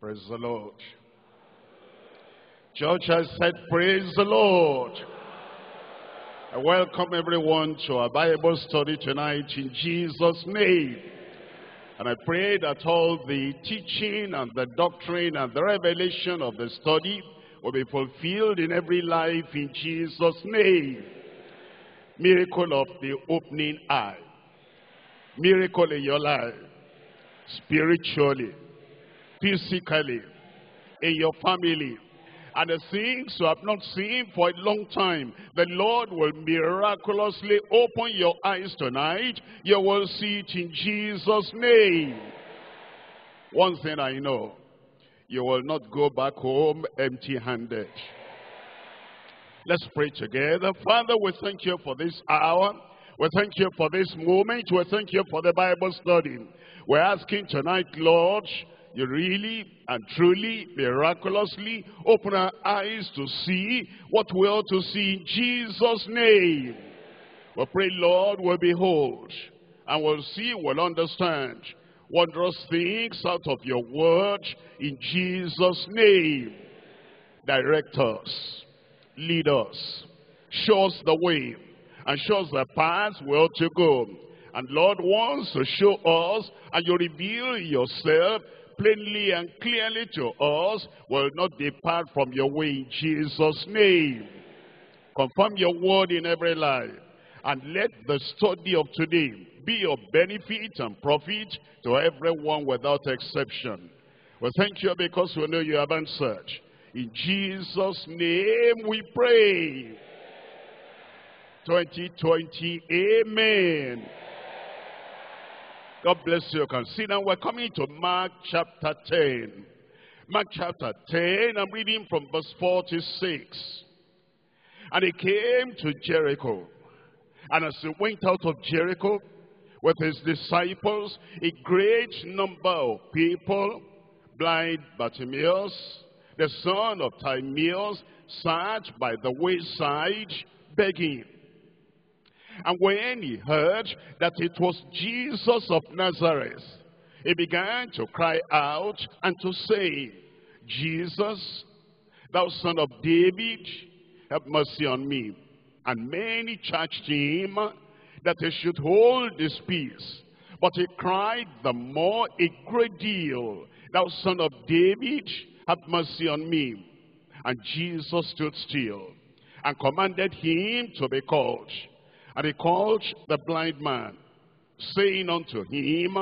Praise the Lord. Church, I said, praise the Lord. I welcome everyone to our Bible study tonight in Jesus' name. And I pray that all the teaching and the doctrine and the revelation of the study will be fulfilled in every life in Jesus' name. Miracle of the opening eye. Miracle in your life. Spiritually. Physically. In your family. And the things you have not seen for a long time, the Lord will miraculously open your eyes tonight. You will see it in Jesus' name. One thing I know, you will not go back home empty-handed. Let's pray together. Father, we thank you for this hour. We thank you for this moment. We thank you for the Bible study. We're asking tonight, Lord, you really and truly, miraculously open our eyes to see what we ought to see in Jesus' name. We pray, Lord, we'll behold and we'll see, we'll understand wondrous things out of your word in Jesus' name. Direct us, lead us, show us the way, and show us the path we ought to go. And Lord wants to show us, and you reveal yourself plainly and clearly to us. Will not depart from your way in Jesus' name. Confirm your word in every life, and let the study of today be of benefit and profit to everyone without exception. Well, thank you because we know you have answered. In Jesus' name we pray. 2020, amen. God bless you. You can see now we're coming to Mark chapter 10. Mark chapter 10, I'm reading from verse 46. And he came to Jericho. And as he went out of Jericho with his disciples, a great number of people, blind Bartimaeus, the son of Timaeus, sat by the wayside begging. And when he heard that it was Jesus of Nazareth, he began to cry out and to say, Jesus, thou son of David, have mercy on me. And many charged him that he should hold his peace. But he cried the more a great deal, thou son of David, have mercy on me. And Jesus stood still and commanded him to be called. And he called the blind man, saying unto him,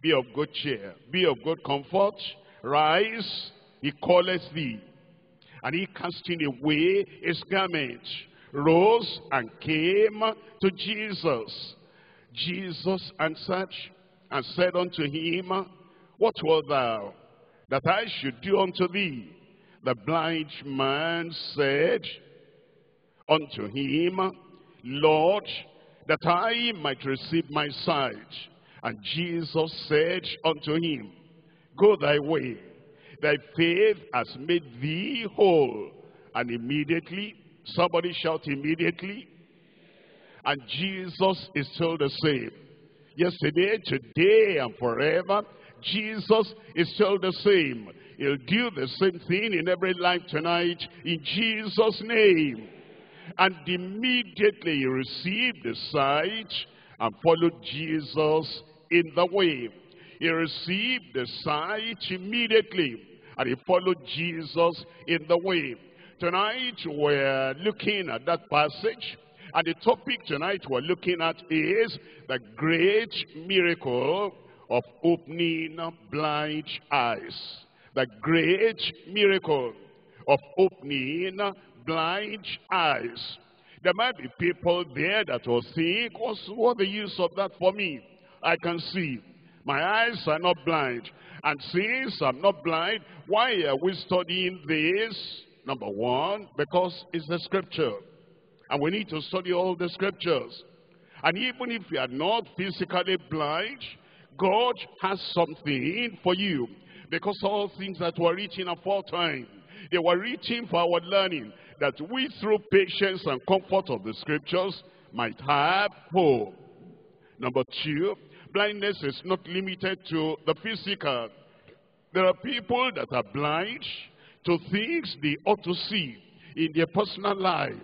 be of good cheer, be of good comfort, rise, he calleth thee. And he casting away his garment, rose and came to Jesus. Jesus answered and said unto him, what wilt thou that I should do unto thee? The blind man said unto him, Lord, that I might receive my sight. And Jesus said unto him, go thy way, thy faith has made thee whole. And immediately, somebody shout immediately. And Jesus is still the same. Yesterday, today, and forever, Jesus is still the same. He'll do the same thing in every life tonight in Jesus' name. And immediately he received the sight and followed Jesus in the way. He received the sight immediately and he followed Jesus in the way. Tonight we're looking at that passage, and the topic tonight we're looking at is the great miracle of opening blind eyes. The great miracle of opening blind eyes. There might be people there that will think, what's the use of that for me? I can see. My eyes are not blind. And since I'm not blind, why are we studying this? Number one, because it's the scripture. And we need to study all the scriptures. And even if you are not physically blind, God has something for you. Because all things that were written aforetime, they were written for our learning, that we through patience and comfort of the scriptures might have hope. Number two, blindness is not limited to the physical. There are people that are blind to things they ought to see in their personal life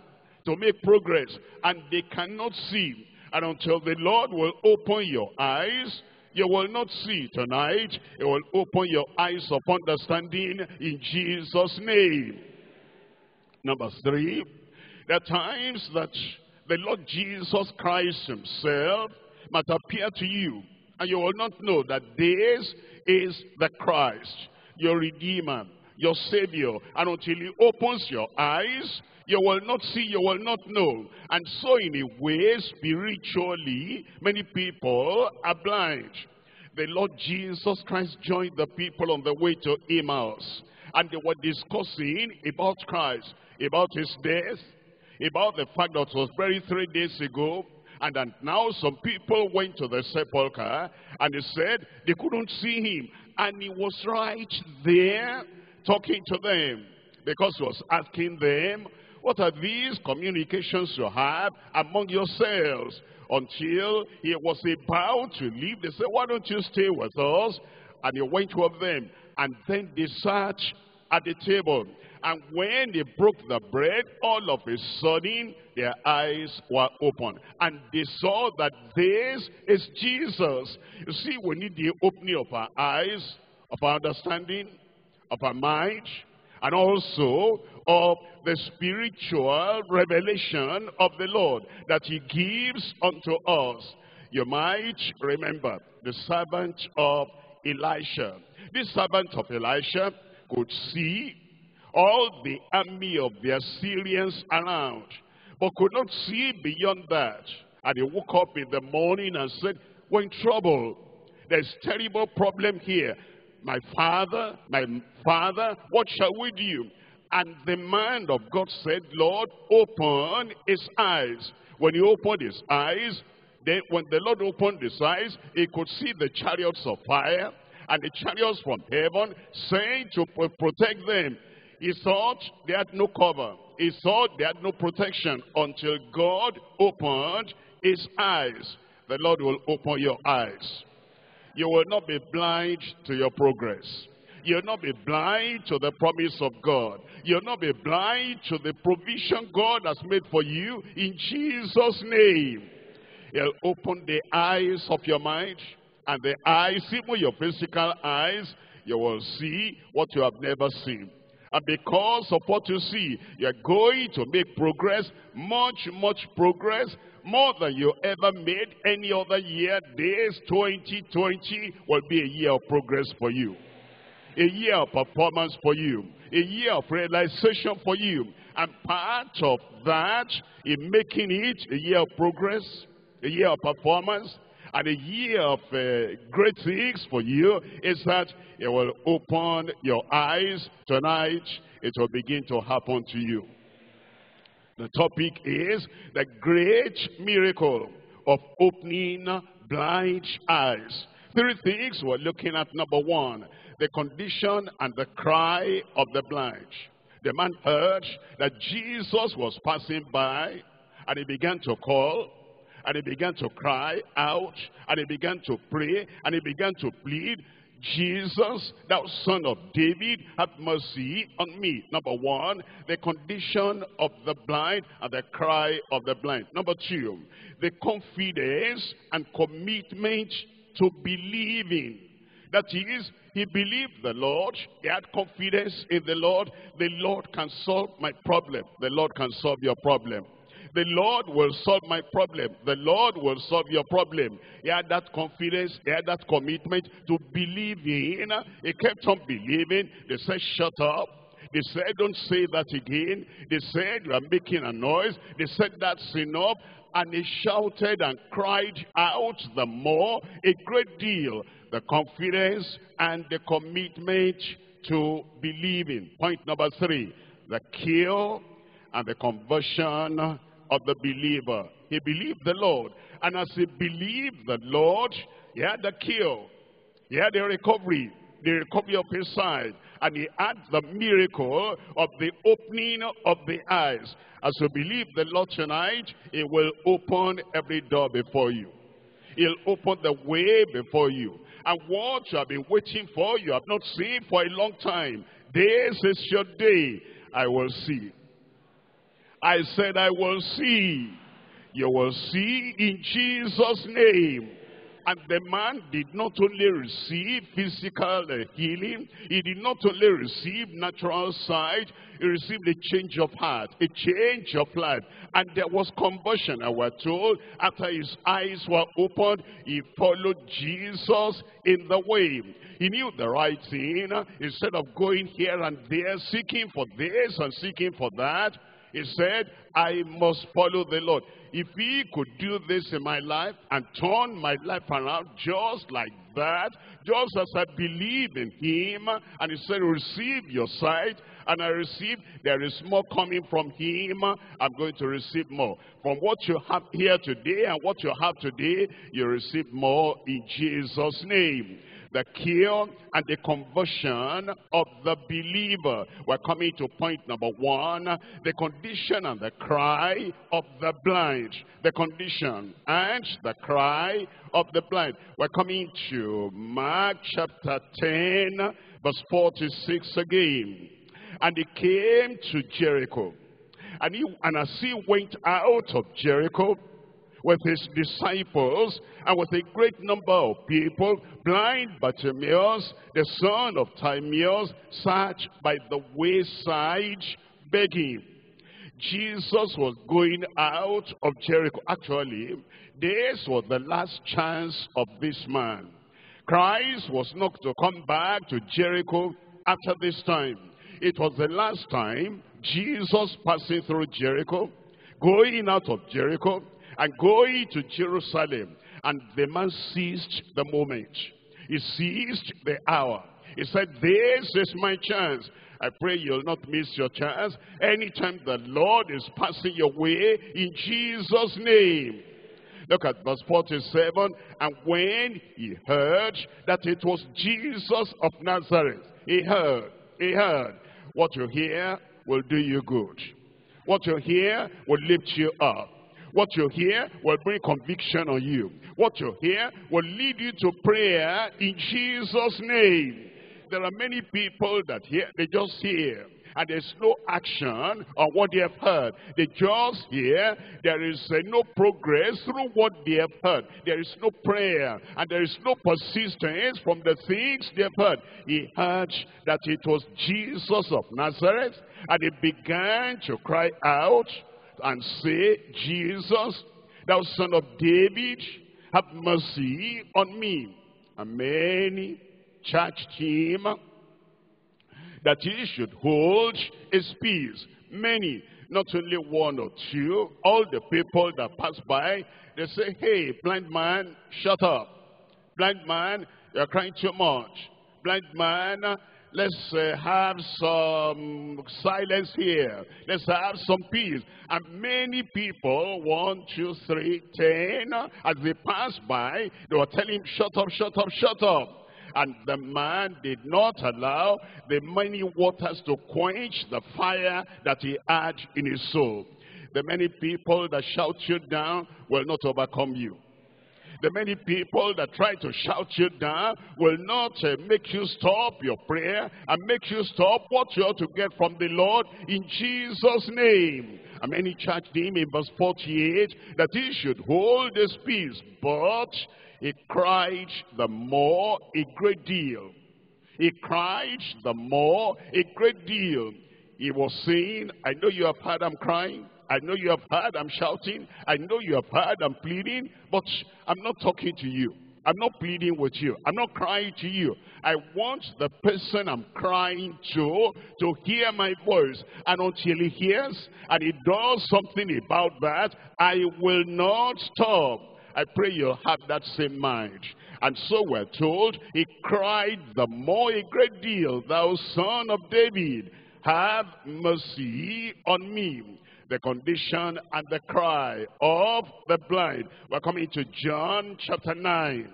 to make progress, and they cannot see. And until the Lord will open your eyes, you will not see tonight. It will open your eyes of understanding in Jesus' name. Number three, there are times that the Lord Jesus Christ himself might appear to you, and you will not know that this is the Christ, your Redeemer, your Savior. And until he opens your eyes, you will not see, you will not know. And so in a way, spiritually, many people are blind. The Lord Jesus Christ joined the people on the way to Emmaus, and they were discussing about Christ, about his death, about the fact that it was buried 3 days ago. And now some people went to the sepulchre, and they said they couldn't see him. And he was right there talking to them, because he was asking them, what are these communications you have among yourselves? Until he was about to leave, they said, why don't you stay with us? And he went with them, and then they sat at the table. And when they broke the bread, all of a sudden, their eyes were open, and they saw that this is Jesus. You see, we need the opening of our eyes, of our understanding, of our mind, and also of the spiritual revelation of the Lord that he gives unto us. You might remember the servant of Elisha. This servant of Elisha could see all the army of the Assyrians around, but could not see beyond that. And he woke up in the morning and said, we're in trouble. There's terrible problem here. My father, what shall we do? And the man of God said, Lord, open his eyes. When he opened his eyes, when the Lord opened his eyes, he could see the chariots of fire and the chariots from heaven saying to protect them. He thought they had no cover. He thought they had no protection until God opened his eyes. The Lord will open your eyes. You will not be blind to your progress. You'll not be blind to the promise of God. You'll not be blind to the provision God has made for you in Jesus' name. He'll open the eyes of your mind and the eyes, even your physical eyes. You will see what you have never seen. And because of what you see, you're going to make progress, much, much progress, more than you ever made any other year. This 2020 will be a year of progress for you, a year of performance for you, a year of realization for you. And part of that is making it a year of progress, a year of performance, and a year of great things for you is that it will open your eyes tonight. It will begin to happen to you. The topic is the great miracle of opening blind eyes. Three things we're looking at. Number one, the condition and the cry of the blind. The man heard that Jesus was passing by, and he began to call, and he began to cry out, and he began to pray, and he began to plead, Jesus, thou son of David, have mercy on me. Number one, the condition of the blind and the cry of the blind. Number two, the confidence and commitment to believing. That is, he believed the Lord, he had confidence in the Lord. The Lord can solve my problem. The Lord can solve your problem. The Lord will solve my problem. The Lord will solve your problem. He had that confidence. He had that commitment to believe in. He kept on believing. They said, shut up. They said, don't say that again. They said, you are making a noise. They said, that's enough. And he shouted and cried out the more, a great deal. The confidence and the commitment to believing. Point number three, the cure and the conversion of the believer. He believed the Lord, and as he believed the Lord, he had the cure, he had the recovery of his sight, and he had the miracle of the opening of the eyes. As you believe the Lord tonight, he will open every door before you. He'll open the way before you. And what you have been waiting for, you have not seen for a long time. This is your day. I will see. I said I will see. You will see in Jesus' name. And the man did not only receive physical healing, he did not only receive natural sight, he received a change of heart, a change of life. And there was conversion, I was told. After his eyes were opened, he followed Jesus in the way. He knew the right thing. Instead of going here and there, seeking for this and seeking for that, he said, I must follow the Lord. If he could do this in my life and turn my life around just like that, just as I believe in him, and he said, receive your sight, and I receive, there is more coming from him, I'm going to receive more. From what you have here today and what you have today, you receive more in Jesus' name. The cure and the conversion of the believer. We're coming to point number one, the condition and the cry of the blind. The condition and the cry of the blind. We're coming to Mark chapter 10, verse 46 again. And he came to Jericho, and as he went out of Jericho, with his disciples and with a great number of people, blind Bartimaeus, the son of Timaeus, sat by the wayside begging. Jesus was going out of Jericho. Actually, this was the last chance of this man. Christ was not to come back to Jericho after this time. It was the last time Jesus passing through Jericho, going out of Jericho, and going to Jerusalem. And the man seized the moment. He seized the hour. He said, this is my chance. I pray you'll not miss your chance. Anytime the Lord is passing your way, in Jesus' name. Look at verse 47. And when he heard that it was Jesus of Nazareth, he heard. What you hear will do you good. What you hear will lift you up. What you hear will bring conviction on you. What you hear will lead you to prayer in Jesus' name. There are many people that hear, they just hear, and there's no action on what they have heard. They just hear, there is no progress through what they have heard. There is no prayer, and there is no persistence from the things they have heard. He heard that it was Jesus of Nazareth, and he began to cry out and say, Jesus, thou son of David, have mercy on me. And many charged him that he should hold his peace. Many, not only one or two, all the people that pass by, they say, hey, blind man, shut up. Blind man, you're crying too much. Blind man, let's have some silence here. Let's have some peace. And many people, 1, 2, 3, 10, as they passed by, they were telling him, shut up, shut up, shut up. And the man did not allow the many waters to quench the fire that he had in his soul. The many people that shout you down will not overcome you. The many people that try to shout you down will not make you stop your prayer and make you stop what you ought to get from the Lord in Jesus' name. And many charged him in verse 48 that he should hold his peace, but he cried the more a great deal. He cried the more a great deal. He was saying, I know you have heard I'm crying. I know you have heard I'm shouting. I know you have heard I'm pleading, but I'm not talking to you. I'm not pleading with you. I'm not crying to you. I want the person I'm crying to hear my voice. And until he hears and he does something about that, I will not stop. I pray you'll have that same mind. And so we're told, he cried the more a great deal, thou son of David, have mercy on me. The condition and the cry of the blind. We're coming to John chapter 9.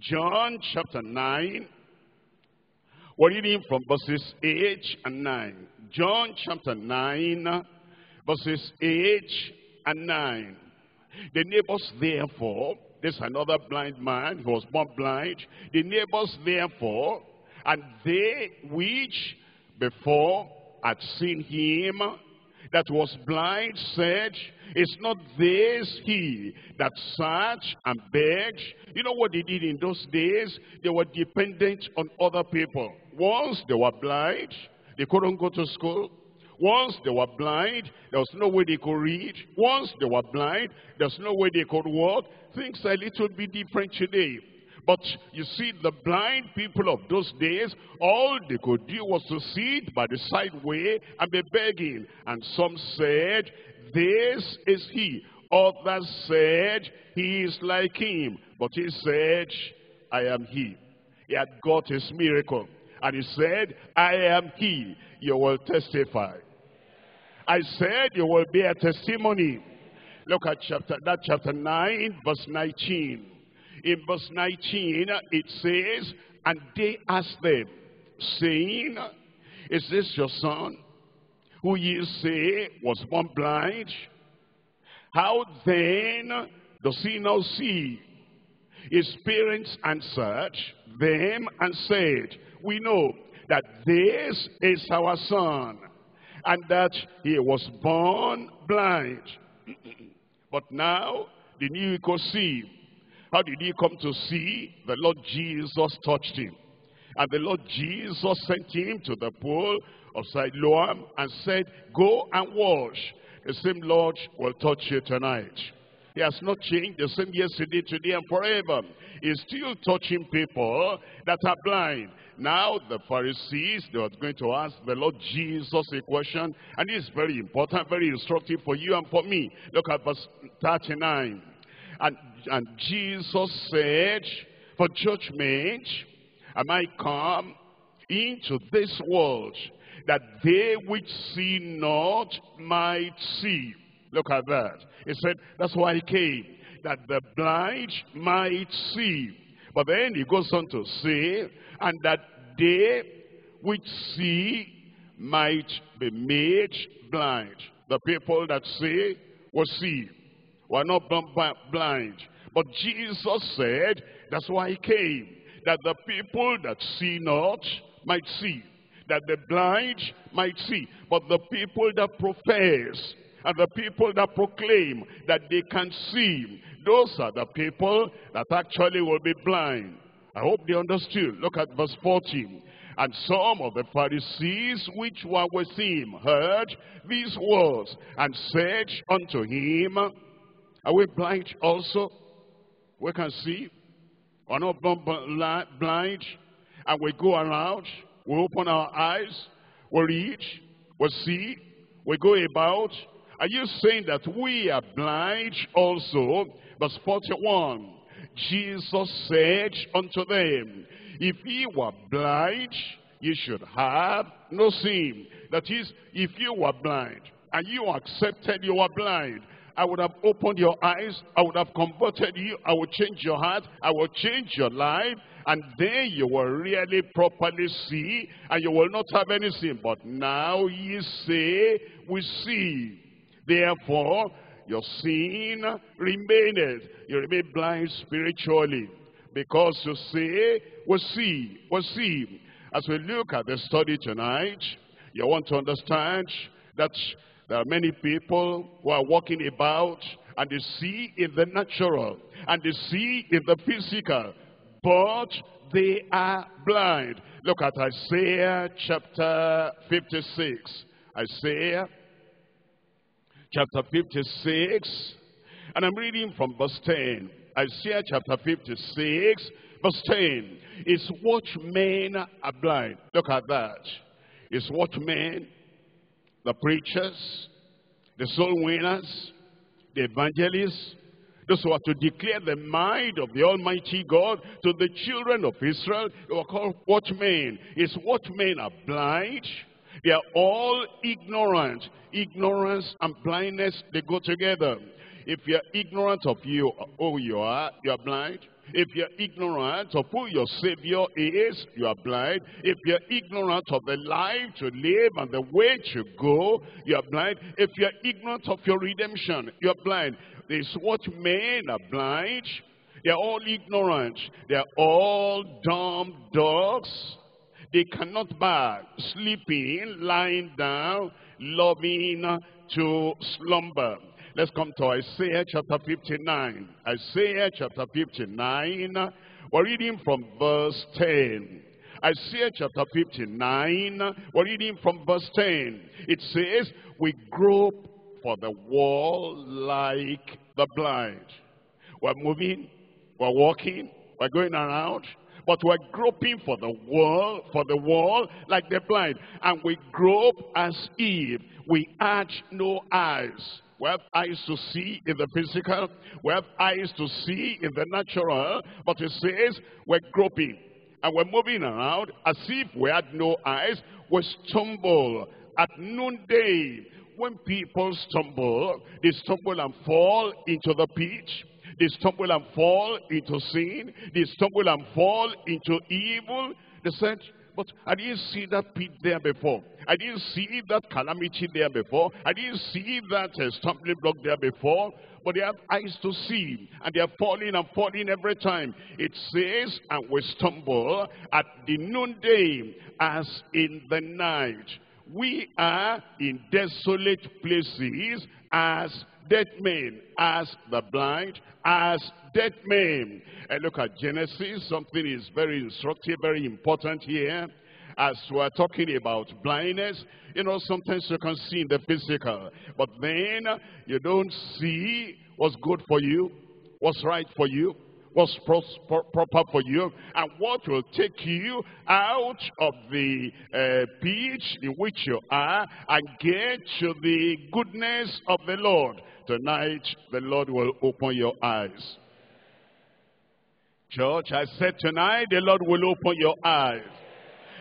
John chapter 9. We're reading from verses 8 and 9. John chapter 9, verses 8 and 9. The neighbors therefore This is another blind man who was born blind. The neighbors therefore, and they which before had seen him that was blind, said, Is not this he that sat and begged? You know what they did in those days? They were dependent on other people. Once they were blind, they couldn't go to school. Once they were blind, there was no way they could read. Once they were blind, there's no way they could walk. Things are a little bit different today. But you see, the blind people of those days, all they could do was to sit by the sideway and be begging. And some said, This is he. Others said, He is like him. But he said, I am he. He had got his miracle. And he said, I am he. You will testify. I said, you will be a testimony. Look at chapter 9, verse 19. In verse 19, it says, And they asked them, saying, Is this your son, who ye say was born blind? How then does he now see? His parents answered them and said, We know that this is our son, and that he was born blind. But now the new he could see. How did he come to see? The Lord Jesus touched him. And the Lord Jesus sent him to the pool of Siloam and said, Go and wash. The same Lord will touch you tonight. He has not changed, the same yesterday, today, and forever. He's still touching people that are blind. Now the Pharisees, they are going to ask the Lord Jesus a question. And it's very important, very instructive for you and for me. Look at verse 39. And Jesus said, For judgment am I come into this world, that they which see not might see. Look at that. He said, that's why I came, that the blind might see. But then he goes on to say, and that they which see might be made blind. The people that see will see. We are not blind. But Jesus said, that's why he came, that the people that see not might see, that the blind might see. But the people that profess and the people that proclaim that they can see, those are the people that actually will be blind. I hope they understood. Look at verse 14. And some of the Pharisees which were with him heard these words and said unto him, Are we blind also? We can see. We are not blind. And we go around. We open our eyes. We reach. We see. We go about. Are you saying that we are blind also? Verse 41. Jesus said unto them, If ye were blind, ye should have no sin. That is, if you were blind and you accepted you were blind, I would have opened your eyes, I would have converted you, I would change your heart, I would change your life, and then you will really properly see, and you will not have any sin. But now ye say, we see. Therefore, your sin remaineth. You remain blind spiritually, because you say, we see, we see. As we look at the study tonight, you want to understand that there are many people who are walking about and they see in the natural and they see in the physical, but they are blind. Look at Isaiah chapter 56. Isaiah chapter 56, and I'm reading from verse 10. Isaiah chapter 56, verse 10. It's what men are blind. Look at that. It's what men, the preachers, the soul winners, the evangelists, those who are to declare the mind of the Almighty God to the children of Israel, they were called watchmen. It's what men are blind. They are all ignorant. Ignorance and blindness, they go together. If you're ignorant of who you are blind. If you're ignorant of who your Savior is, you are blind. If you're ignorant of the life to live and the way to go, you are blind. If you're ignorant of your redemption, you are blind. It's what men are blind. They are all ignorant. They are all dumb dogs. They cannot bark, sleeping, lying down, loving to slumber. Let's come to Isaiah chapter 59. Isaiah chapter 59. We're reading from verse 10. Isaiah chapter 59. We're reading from verse 10. It says, we grope for the wall like the blind. We're moving, we're walking, we're going around, but we're groping for the wall like the blind. And we grope as if we had no eyes. We have eyes to see in the physical, we have eyes to see in the natural, but it says we're groping and we're moving around as if we had no eyes. We stumble at noonday. When people stumble, they stumble and fall into the pit. They stumble and fall into sin. They stumble and fall into evil. They said, but I didn't see that pit there before. I didn't see that calamity there before. I didn't see that stumbling block there before. But they have eyes to see, and they are falling and falling every time. It says, and we stumble at the noonday as in the night. We are in desolate places as dead men, as the blind, as dead men. And look at Genesis. Something is very instructive, very important here. As we're talking about blindness, you know, sometimes you can see in the physical, but then you don't see what's good for you, what's right for you, what's proper for you, and what will take you out of the pit in which you are and get to the goodness of the Lord. Tonight, the Lord will open your eyes. Church, I said tonight, the Lord will open your eyes.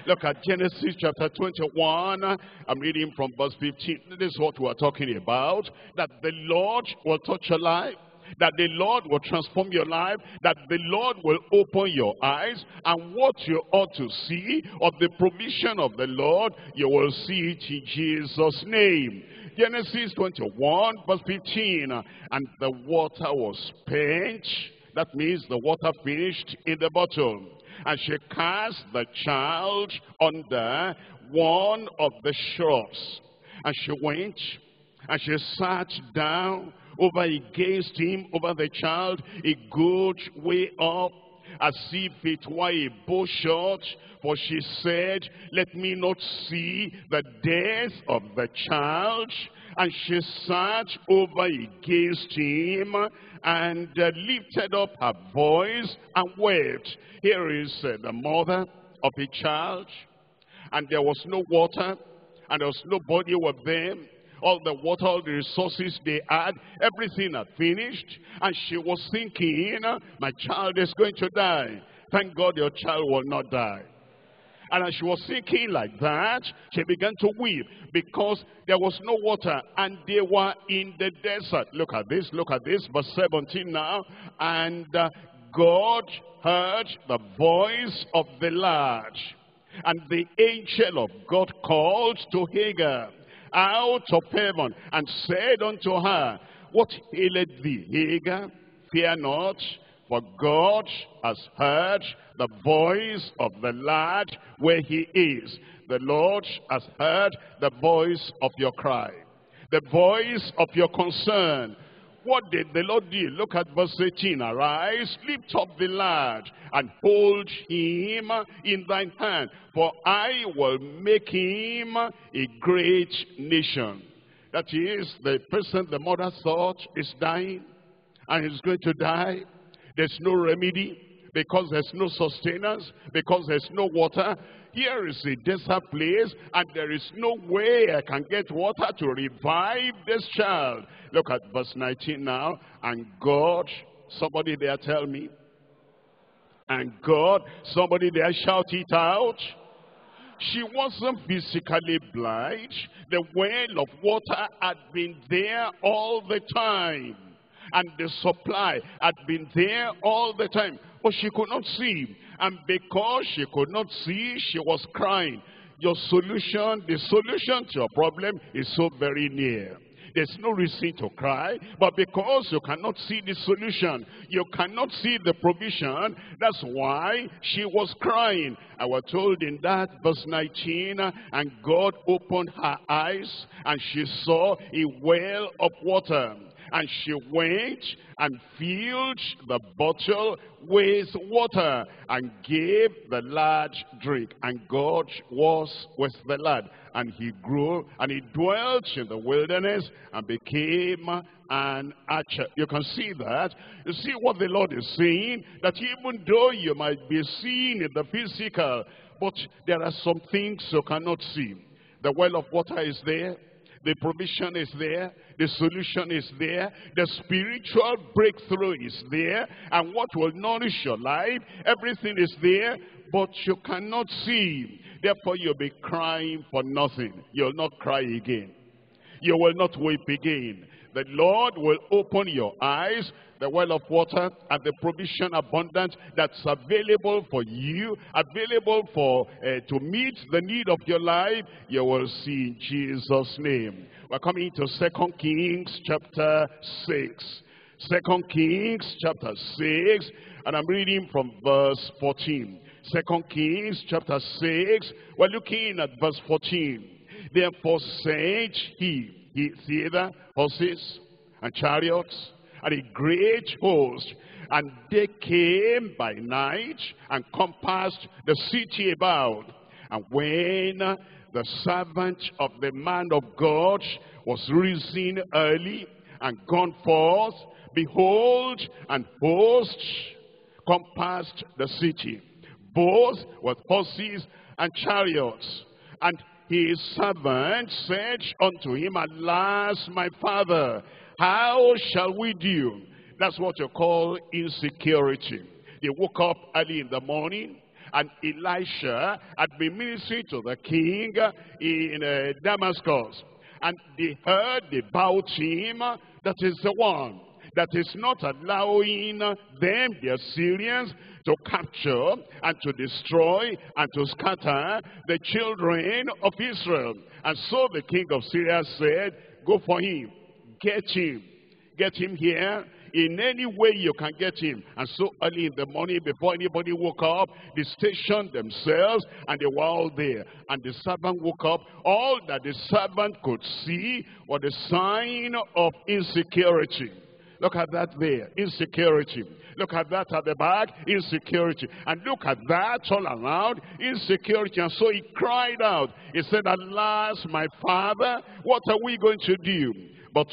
Look at Genesis chapter 21. I'm reading from verse 15. This is what we are talking about. That the Lord will touch your life. That the Lord will transform your life. That the Lord will open your eyes. And what you ought to see of the provision of the Lord, you will see it in Jesus' name. Genesis 21 verse 15. And the water was spent. That means the water finished in the bottle. And she cast the child under one of the shrubs. And she went and she sat down over against him, over the child, a good way up, as if it were a bowshot. For she said, let me not see the death of the child. And she sat over against him and lifted up her voice and wept. Here is the mother of a child, and there was no water, and there was nobody with them. All the water, all the resources they had, everything had finished. And she was thinking, my child is going to die. Thank God your child will not die. And as she was thinking like that, she began to weep because there was no water and they were in the desert. Look at this, verse 17 now. And God heard the voice of the lad, and the angel of God called to Hagar out of heaven and said unto her, what aileth thee, Hagar? Fear not, for God has heard the voice of the lad where he is. The Lord has heard the voice of your cry, the voice of your concern. What did the Lord do? Look at verse 18. Arise, lift up the lad, and hold him in thine hand, for I will make him a great nation. That is, the person the mother thought is dying, and he's going to die. There's no remedy, because there's no sustenance, because there's no water. Here is a desert place, and there is no way I can get water to revive this child. Look at verse 19 now. And God, somebody there tell me. And God, somebody there shout it out. She wasn't physically blind. The well of water had been there all the time, and the supply had been there all the time, but she could not see. And because she could not see, she was crying. Your solution, the solution to your problem is so very near. there's no reason to cry. But because you cannot see the solution, you cannot see the provision, that's why she was crying. I was told in that verse 19, and God opened her eyes, and she saw a well of water. And she went and filled the bottle with water and gave the lad drink. And God was with the lad. And he grew and he dwelt in the wilderness and became an archer. You can see that. You see what the Lord is saying, that even though you might be seen in the physical, but there are some things you cannot see. The well of water is there. The provision is there. The solution is there. The spiritual breakthrough is there. And what will nourish your life, everything is there, but you cannot see. Therefore, you'll be crying for nothing. You'll not cry again. You will not weep again. The Lord will open your eyes, the well of water and the provision abundant that's available for you, available for to meet the need of your life. You will see in Jesus' name. We're coming to 2 Kings chapter 6. 2 Kings chapter 6, and I'm reading from verse 14. 2 Kings chapter 6, we're looking at verse 14. Therefore sent he hither horses and chariots and a great host, and they came by night and compassed the city about. And when the servant of the man of God was risen early and gone forth, behold, an host compassed the city, both with horses and chariots. And his servant said unto him, alas, my father, how shall we do? That's what you call insecurity. They woke up early in the morning, and Elisha had been ministering to the king in Damascus. And they heard about him, that is the one that is not allowing them, the Assyrians, to capture and to destroy and to scatter the children of Israel. And so the king of Syria said, go for him, get him here in any way you can get him. And so early in the morning, before anybody woke up, they stationed themselves, and they were all there. And the servant woke up. All that the servant could see was the sign of insecurity. Look at that there, insecurity. Look at that at the back, insecurity. And look at that all around, insecurity. And so he cried out. He said, alas, my father, what are we going to do? But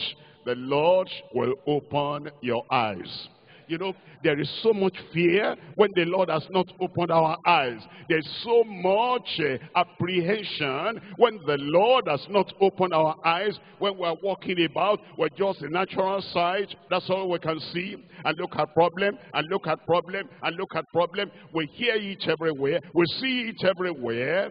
the Lord will open your eyes. You know, there is so much fear when the Lord has not opened our eyes. There's so much apprehension when the Lord has not opened our eyes. When we're walking about, we're just a natural sight. That's all we can see. And look at problem, and look at problem, and look at problem. We hear it everywhere. We see it everywhere.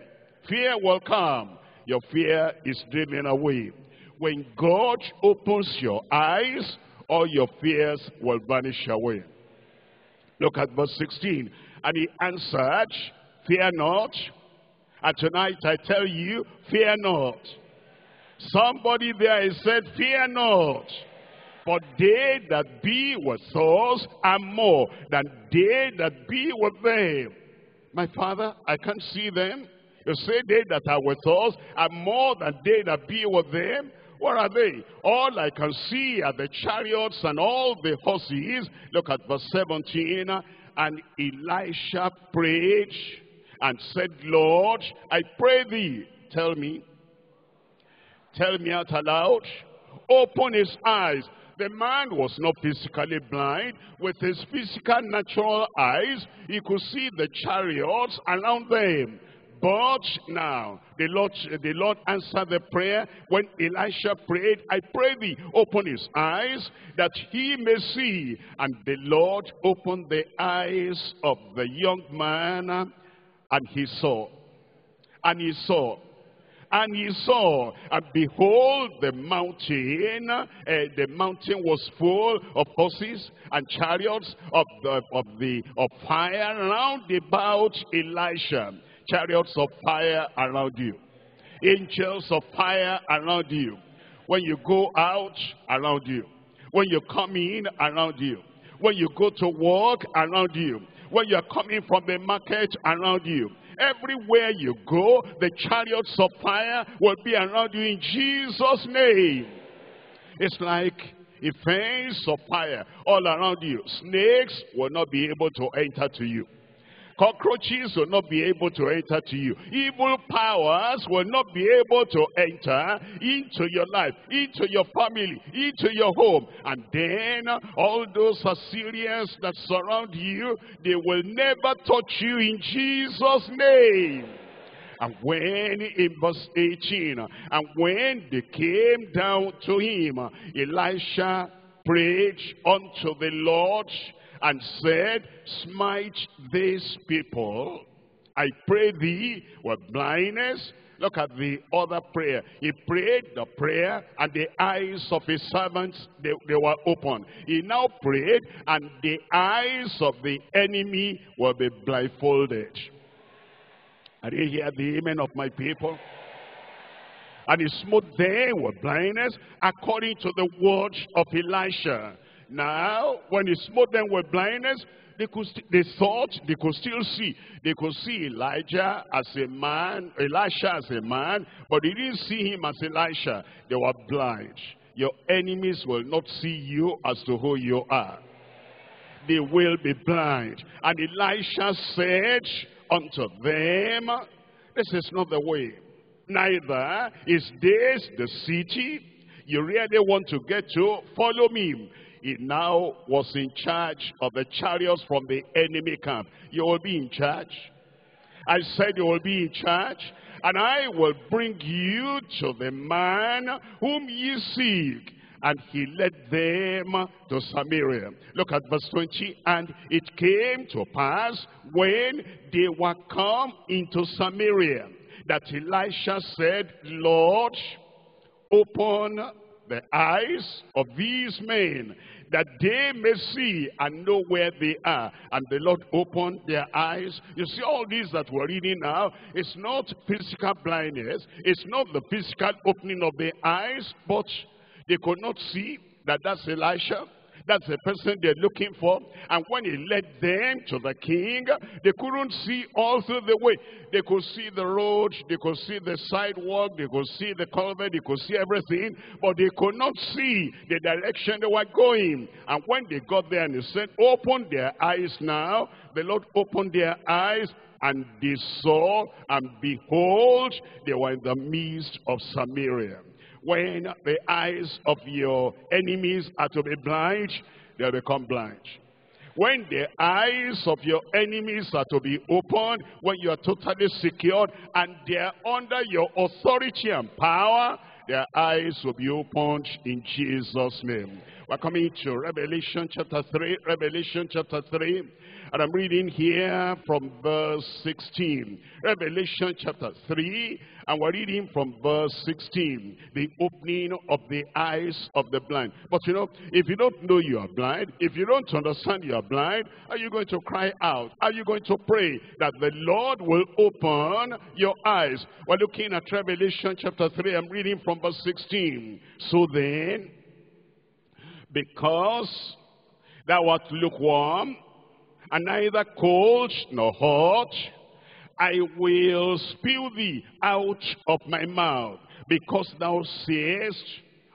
Fear will come. Your fear is driven away. When God opens your eyes, all your fears will vanish away. Look at verse 16. And he answered, fear not. And tonight I tell you, fear not. Somebody there said, fear not. For they that be with us are more than they that be with them. My father, I can't see them. You say they that are with us are more than they that be with them. Where are they? All I can see are the chariots and all the horses. Look at verse 17. And Elisha prayed and said, Lord, I pray thee, tell me out aloud, open his eyes. The man was not physically blind. With his physical natural eyes, he could see the chariots around them. But now, the Lord answered the prayer. When Elisha prayed, I pray thee, open his eyes, that he may see. And the Lord opened the eyes of the young man, and he saw. And he saw. And he saw, and behold, the mountain was full of horses and chariots of fire round about Elisha. Chariots of fire around you. Angels of fire around you. When you go out, around you. When you come in, around you. When you go to work, around you. When you are coming from the market, around you. Everywhere you go, the chariots of fire will be around you in Jesus' name. It's like a fence of fire all around you. Snakes will not be able to enter to you. Cockroaches will not be able to enter to you. Evil powers will not be able to enter into your life, into your family, into your home. And then all those Assyrians that surround you, they will never touch you in Jesus' name. And when, in verse 18, and when they came down to him, Elisha prayed unto the Lord and said, smite these people, I pray thee, with blindness. Look at the other prayer. He prayed the prayer, and the eyes of his servants, they were open. He now prayed, and the eyes of the enemy will be blindfolded. Are you hear the amen of my people? And he smote them with blindness, according to the words of Elisha. Now, when he smote them with blindness, they thought they could still see. They could see Elijah as a man, Elisha as a man, but they didn't see him as Elisha. They were blind. Your enemies will not see you as to who you are. They will be blind. And Elisha said unto them, this is not the way, neither is this the city you really want to get to. Follow me. He now was in charge of the chariots from the enemy camp. You will be in charge. I said you will be in charge. And I will bring you to the man whom ye seek. And he led them to Samaria. Look at verse 20. And it came to pass, when they were come into Samaria, that Elisha said, Lord, open the eyes of these men, that they may see and know where they are. And the Lord opened their eyes. You see, all these that we're reading now, it's not physical blindness, it's not the physical opening of the eyes, but they could not see that that's Elisha. That's the person they're looking for. And when he led them to the king, they couldn't see all through the way. They could see the road, they could see the sidewalk, they could see the culvert, they could see everything, but they could not see the direction they were going. And when they got there and he said, open their eyes now, the Lord opened their eyes, and they saw, and behold, they were in the midst of Samaria. When the eyes of your enemies are to be blind, they'll become blind. When the eyes of your enemies are to be opened, when you are totally secured and they're under your authority and power, their eyes will be opened in Jesus' name. We're coming to Revelation chapter 3, Revelation chapter 3, and I'm reading here from verse 16. Revelation chapter 3, and we're reading from verse 16, the opening of the eyes of the blind. But you know, if you don't know you are blind, if you don't understand you are blind, are you going to cry out? Are you going to pray that the Lord will open your eyes? We're looking at Revelation chapter 3, I'm reading from verse 16. So then, because thou art lukewarm, and neither cold nor hot, I will spew thee out of my mouth. Because thou sayest,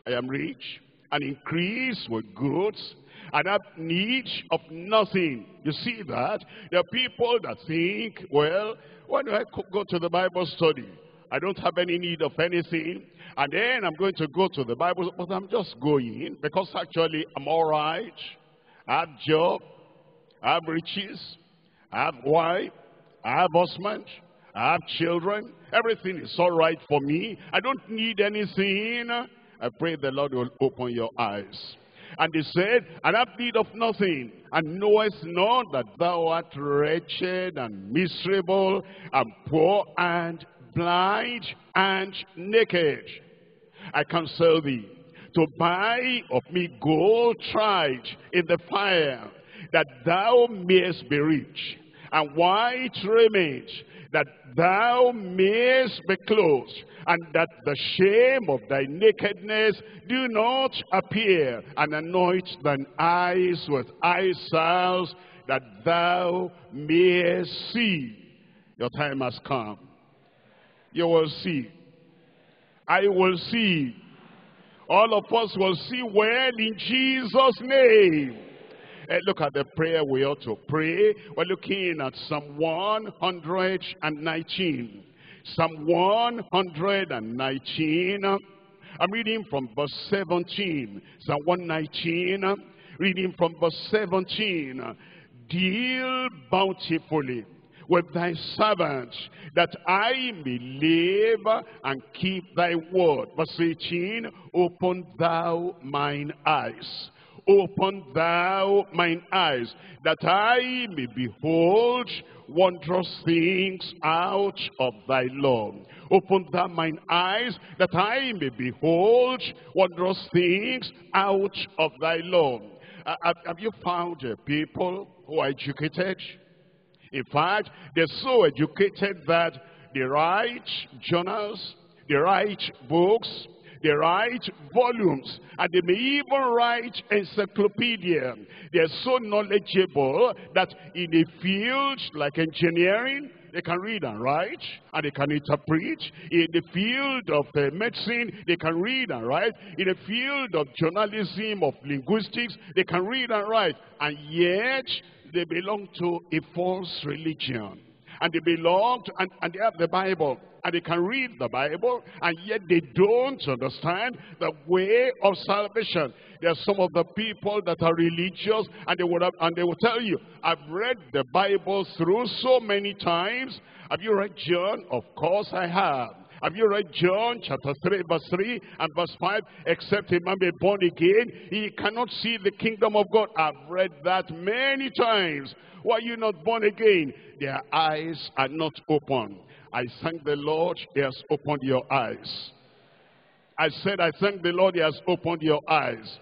I am rich, and increase with goods, and have need of nothing. You see that? There are people that think, well, why do I go to the Bible study? I don't have any need of anything. And then I'm going to go to the Bible, but I'm just going because actually I'm all right. I have job, I have riches, I have wife, I have husband, I have children. Everything is all right for me. I don't need anything. I pray the Lord will open your eyes. And he said, I have need of nothing, and knowest not that thou art wretched and miserable and poor and blind and naked. I counsel thee to buy of me gold tried in the fire, that thou mayest be rich, and white raiment, that thou mayest be clothed, and that the shame of thy nakedness do not appear, and anoint thine eyes with eye salve, that thou mayest see. Your time has come. You will see. I will see. All of us will see well in Jesus' name. Look at the prayer we ought to pray. We're looking at Psalm 119. Psalm 119. I'm reading from verse 17. Psalm 119. Reading from verse 17. Deal bountifully with thy servant, that I may live and keep thy word. Verse 18, open thou mine eyes. Open thou mine eyes, that I may behold wondrous things out of thy law. Open thou mine eyes, that I may behold wondrous things out of thy law. Have you found people who are educated? In fact, they're so educated that they write journals, they write books, they write volumes, and they may even write encyclopedia. They're so knowledgeable that in a field like engineering, they can read and write, and they can interpret. In the field of medicine, they can read and write. In the field of journalism, of linguistics, they can read and write. And yet, they belong to a false religion. And they belong to, and they have the Bible. And they can read the Bible, and yet they don't understand the way of salvation. There are some of the people that are religious, and they will tell you, I've read the Bible through so many times. Have you read John? Of course I have. Have you read John chapter 3, verse 3 and verse 5? Except a man be born again, he cannot see the kingdom of God. I've read that many times. Why are you not born again? Their eyes are not open. I thank the Lord, he has opened your eyes. I said, I thank the Lord, he has opened your eyes.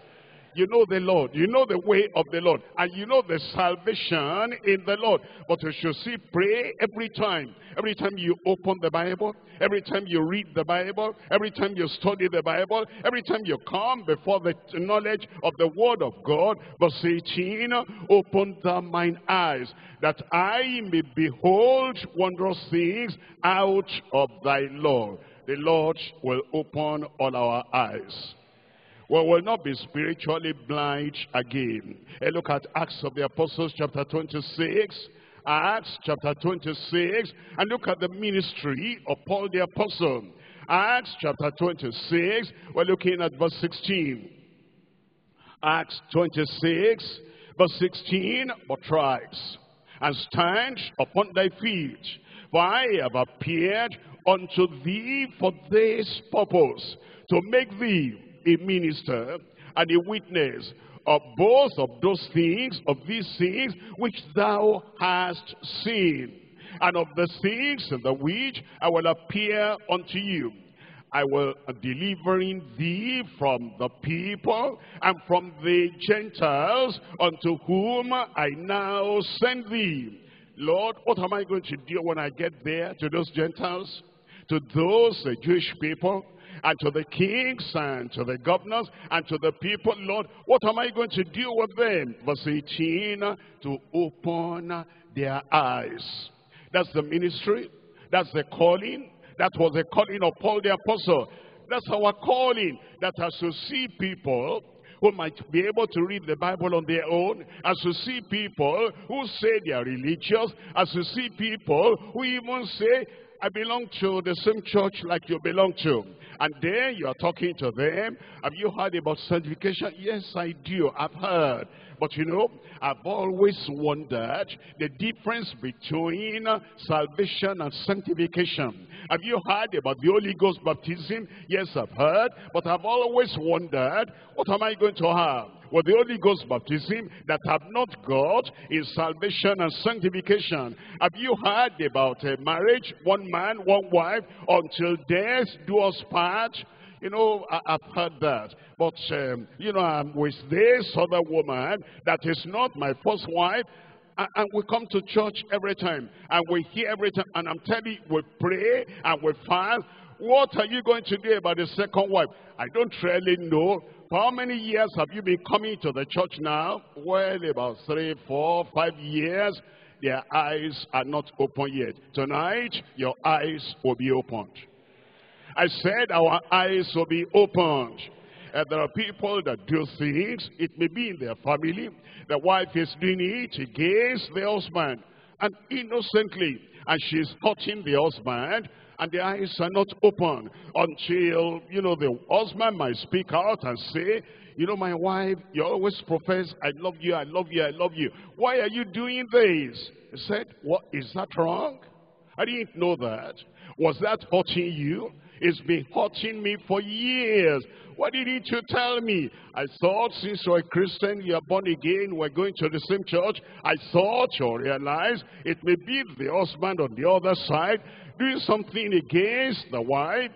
You know the Lord, you know the way of the Lord, and you know the salvation in the Lord. But you should see, pray every time. Every time you open the Bible, every time you read the Bible, every time you study the Bible, every time you come before the knowledge of the Word of God. Verse 18, open thou mine eyes, that I may behold wondrous things out of thy law. The Lord will open all our eyes. We will not be spiritually blind again. A look at Acts of the Apostles chapter 26. Acts chapter 26. And look at the ministry of Paul the Apostle. Acts chapter 26. We're looking at verse 16. Acts 26 verse 16. But rise and stand upon thy feet, for I have appeared unto thee for this purpose, to make thee a minister and a witness of both of those things, of these things which thou hast seen, and of the things in the which I will appear unto you. I will delivering thee from the people and from the Gentiles, unto whom I now send thee. Lord, what am I going to do when I get there, to those Gentiles, to those Jewish people, and to the kings, and to the governors, and to the people? Lord, what am I going to do with them? Verse 18, to open their eyes. That's the ministry. That's the calling. That was the calling of Paul the Apostle. That's our calling, that as to see people who might be able to read the Bible on their own, as to see people who say they are religious, as to see people who even say, I belong to the same church like you belong to. And then you are talking to them. Have you heard about sanctification? Yes, I do. I've heard. But you know, I've always wondered the difference between salvation and sanctification. Have you heard about the Holy Ghost baptism? Yes, I've heard. But I've always wondered, what am I going to have with the Holy Ghost baptism that have not got in salvation and sanctification? Have you heard about a marriage, one man, one wife, until death do us part? You know, I've heard that. But, you know, I'm with this other woman that is not my first wife. and we come to church every time, and we hear every time, and I'm telling you, we pray and we fast. What are you going to do about the second wife? I don't really know. For how many years have you been coming to the church now? Well, about 3, 4, 5 years. Their eyes are not open yet. Tonight, your eyes will be opened. I said our eyes will be opened. And there are people that do things. It may be in their family. The wife is doing it against the husband. And innocently. And she's hurting the husband. And the eyes are not open until, you know, the husband might speak out and say, you know, my wife, you always profess, I love you, I love you, I love you. Why are you doing this? He said, what, is that wrong? I didn't know that. Was that hurting you? It's been hurting me for years. Why didn't you tell me? I thought since you're a Christian, you're born again, we're going to the same church. I thought you realized it may be the husband on the other side doing something against the wife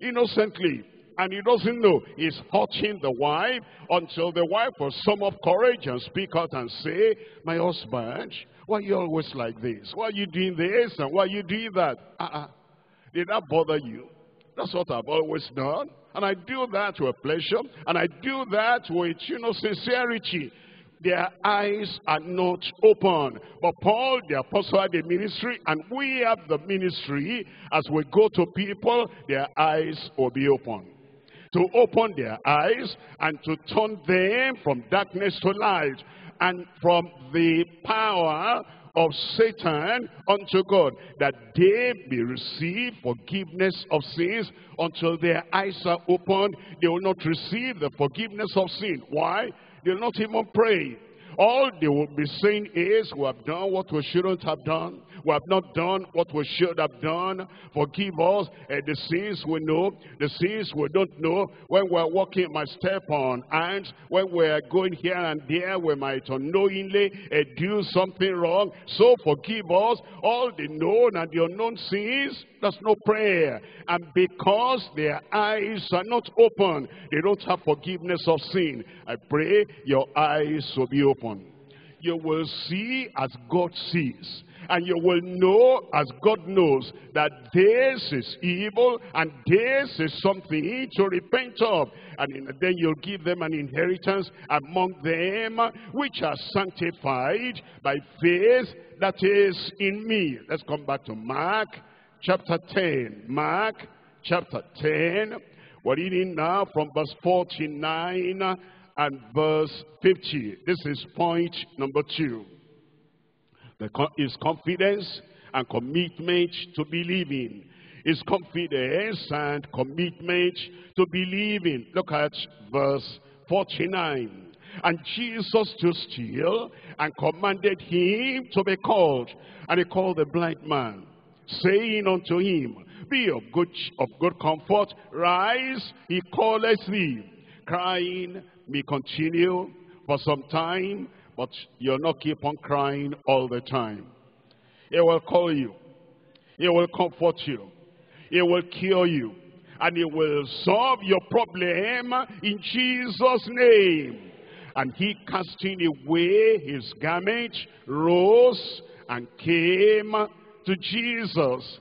innocently. And he doesn't know. He's hurting the wife until the wife will sum up courage and speak out and say, my husband, why are you always like this? Why are you doing this and why are you doing that? Did that bother you? That's what I've always done. And I do that with pleasure. And I do that with, you know, sincerity. Their eyes are not open. But Paul, the apostle, had the ministry, and we have the ministry. As we go to people, their eyes will be open. To open their eyes and to turn them from darkness to light. And from the power of Satan unto God, that they may receive forgiveness of sins. Until their eyes are opened, they will not receive the forgiveness of sin. Why? They will not even pray. All they will be saying is, we have done what we shouldn't have done. We have not done what we should have done. Forgive us the sins we know, the sins we don't know. When we are walking, might step on ants. When we are going here and there, we might unknowingly do something wrong. So forgive us all the known and the unknown sins. There's no prayer. And because their eyes are not open, they don't have forgiveness of sin. I pray your eyes will be open. You will see as God sees. And you will know as God knows that this is evil and this is something to repent of. And then you'll give them an inheritance among them which are sanctified by faith that is in me. Let's come back to Mark. Chapter 10, Mark chapter 10, we're reading now from verse 49 and verse 50. This is point number 2. His confidence and commitment to believing. His confidence and commitment to believing. Look at verse 49. And Jesus stood still and commanded him to be called. And he called the blind man, saying unto him, be of good comfort, rise, he calleth thee. Crying may continue for some time, but you'll not keep on crying all the time. He will call you, he will comfort you, he will cure you, and he will solve your problem in Jesus' name. And he, casting away his garment, rose and came to Jesus.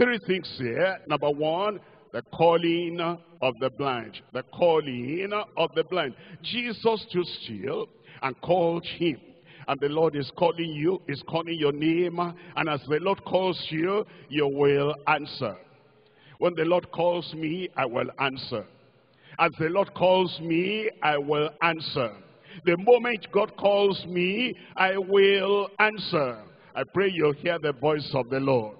3 things here. Number 1, the calling of the blind. The calling of the blind. Jesus stood still and called him. And the Lord is calling you, is calling your name. And as the Lord calls you, you will answer. When the Lord calls me, I will answer. As the Lord calls me, I will answer. The moment God calls me, I will answer. I pray you'll hear the voice of the Lord.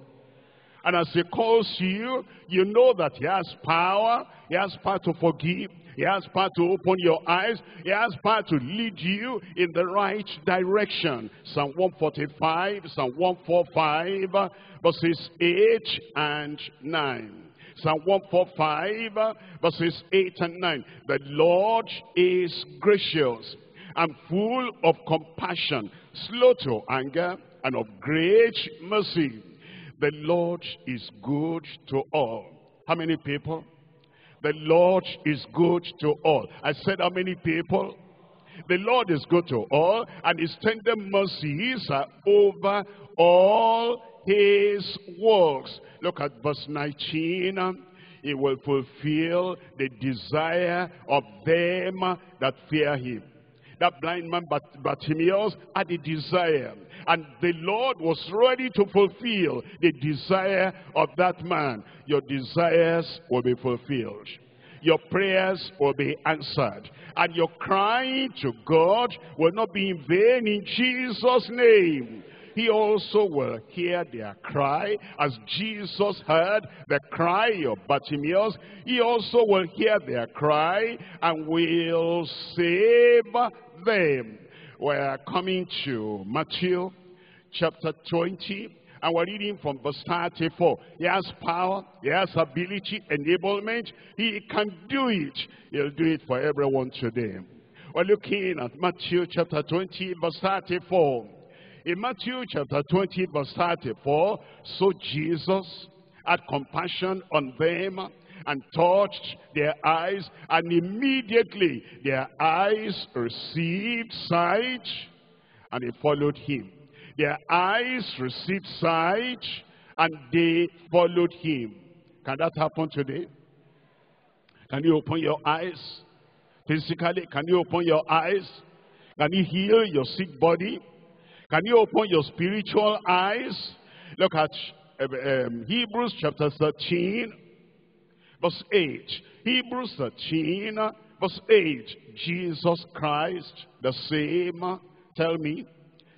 And as he calls you, you know that he has power. He has power to forgive. He has power to open your eyes. He has power to lead you in the right direction. Psalm 145, Psalm 145, verses 8 and 9. Psalm 145, verses 8 and 9. The Lord is gracious and full of compassion, slow to anger, and of great mercy. The Lord is good to all. How many people? The Lord is good to all. I said, how many people? The Lord is good to all, and his tender mercies are over all his works. Look at verse 19. He will fulfill the desire of them that fear him. That blind man Bartimaeus had a desire, and the Lord was ready to fulfill the desire of that man. Your desires will be fulfilled. Your prayers will be answered. And your crying to God will not be in vain in Jesus' name. He also will hear their cry, as Jesus heard the cry of Bartimaeus. He also will hear their cry and will save them. We are coming to Matthew chapter 20, and we're reading from verse 34. He has power, he has ability, enablement. He can do it. He'll do it for everyone today. We're looking at Matthew chapter 20, verse 34. In Matthew chapter 20, verse 34, so Jesus had compassion on them and touched their eyes, and immediately their eyes received sight, and they followed him. Their eyes received sight, and they followed him. Can that happen today? Can you open your eyes? Physically, can you open your eyes? Can you heal your sick body? Can you open your spiritual eyes? Look at Hebrews chapter 13, verse 8. Hebrews 13, verse 8. Jesus Christ, the same, tell me,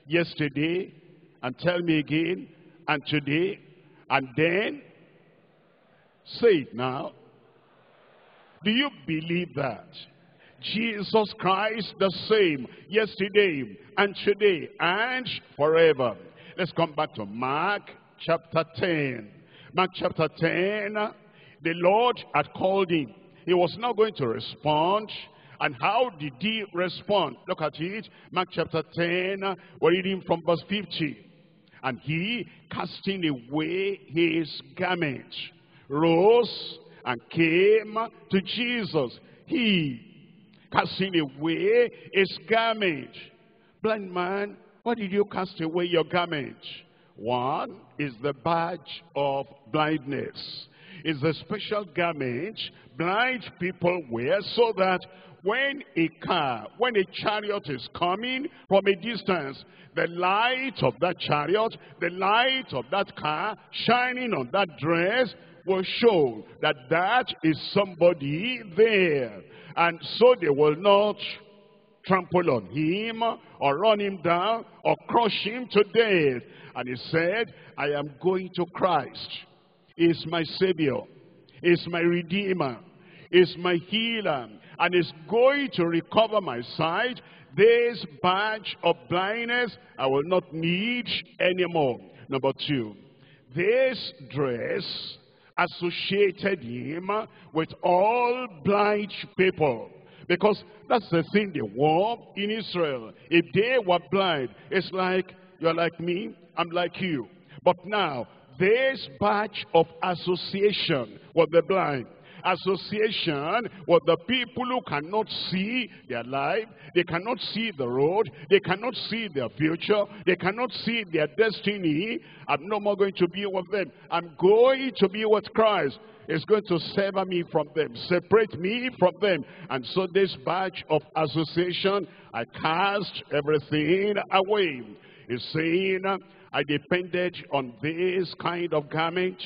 yesterday, and tell me again, and today, and then. Say it now. Do you believe that? Jesus Christ the same, yesterday, and today, and forever. Let's come back to Mark chapter 10. Mark chapter 10, the Lord had called him. He was not going to respond. And how did he respond? Look at it. Mark chapter 10, we're reading from verse 50. And he, casting away his garment, rose and came to Jesus. He, casting away his garment. Blind man, why did you cast away your garment? One is the badge of blindness. It's a special garment blind people wear, so that when a car, when a chariot is coming from a distance, the light of that chariot, the light of that car shining on that dress will show that that is somebody there. And so they will not trample on him or run him down or crush him to death. And he said, I am going to Christ. He is my Savior. He is my Redeemer. He is my healer. And he is going to recover my sight. This badge of blindness I will not need anymore. Number two, this dress associated him with all blind people, because that's the thing they wore in Israel. If they were blind, it's like, you're like me, I'm like you. But now, this batch of association with the blind, association with the people who cannot see their life, they cannot see the road, they cannot see their future, they cannot see their destiny. I'm no more going to be with them. I'm going to be with Christ. It's going to sever me from them, separate me from them. And so this badge of association, I cast everything away. He's saying, I depended on this kind of garment.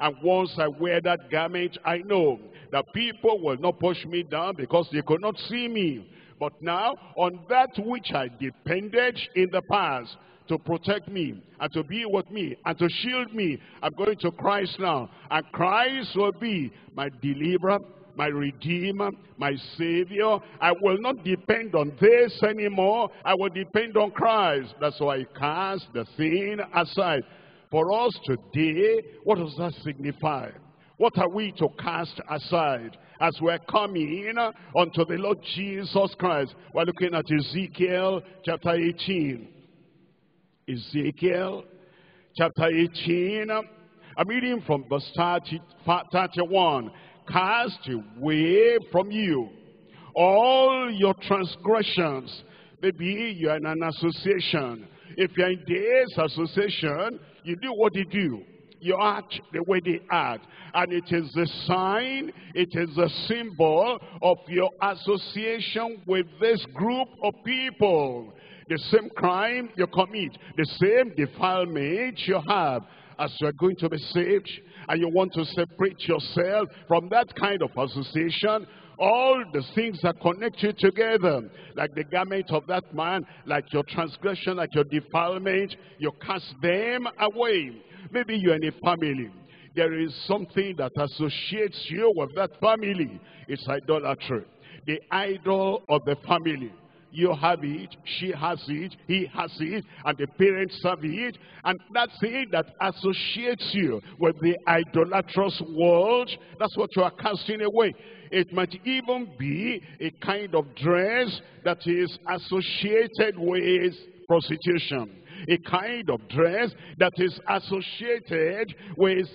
And once I wear that garment, I know that people will not push me down because they could not see me. But now, on that which I depended in the past to protect me and to be with me and to shield me, I'm going to Christ now. And Christ will be my deliverer, my Redeemer, my Savior. I will not depend on this anymore. I will depend on Christ. That's why I cast the thing aside. For us today, what does that signify? What are we to cast aside as we're coming unto the Lord Jesus Christ? We're looking at Ezekiel chapter 18. Ezekiel chapter 18. I'm reading from verse 31. Cast away from you all your transgressions. Maybe you are in an association. If you are in this association, you do what they do. You act the way they act. And it is the sign, it is the symbol of your association with this group of people. The same crime you commit, the same defilement you have. As you are going to be saved and you want to separate yourself from that kind of association, all the things that connect you together, like the garment of that man, like your transgression, like your defilement, you cast them away. Maybe you're in a family. There is something that associates you with that family. It's idolatry. The idol of the family. You have it, she has it, he has it, and the parents have it. And that's it that associates you with the idolatrous world. That's what you are casting away. It might even be a kind of dress that is associated with prostitution. A kind of dress that is associated with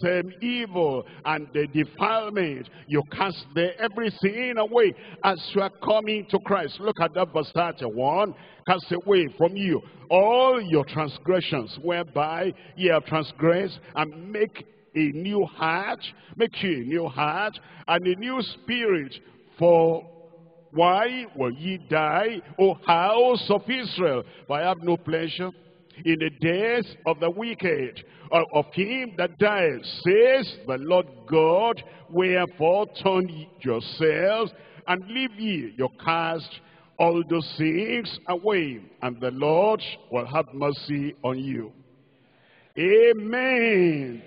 evil and the defilement. You cast everything away as you are coming to Christ. Look at that verse 31. Cast away from you all your transgressions, whereby ye have transgressed, and make a new heart, make you a new heart, and a new spirit. For why will ye die, O house of Israel? For I have no pleasure in the days of the wicked, or of him that dies, says the Lord God. Wherefore turn ye yourselves, and leave ye your cast all those things away, and the Lord will have mercy on you. Amen.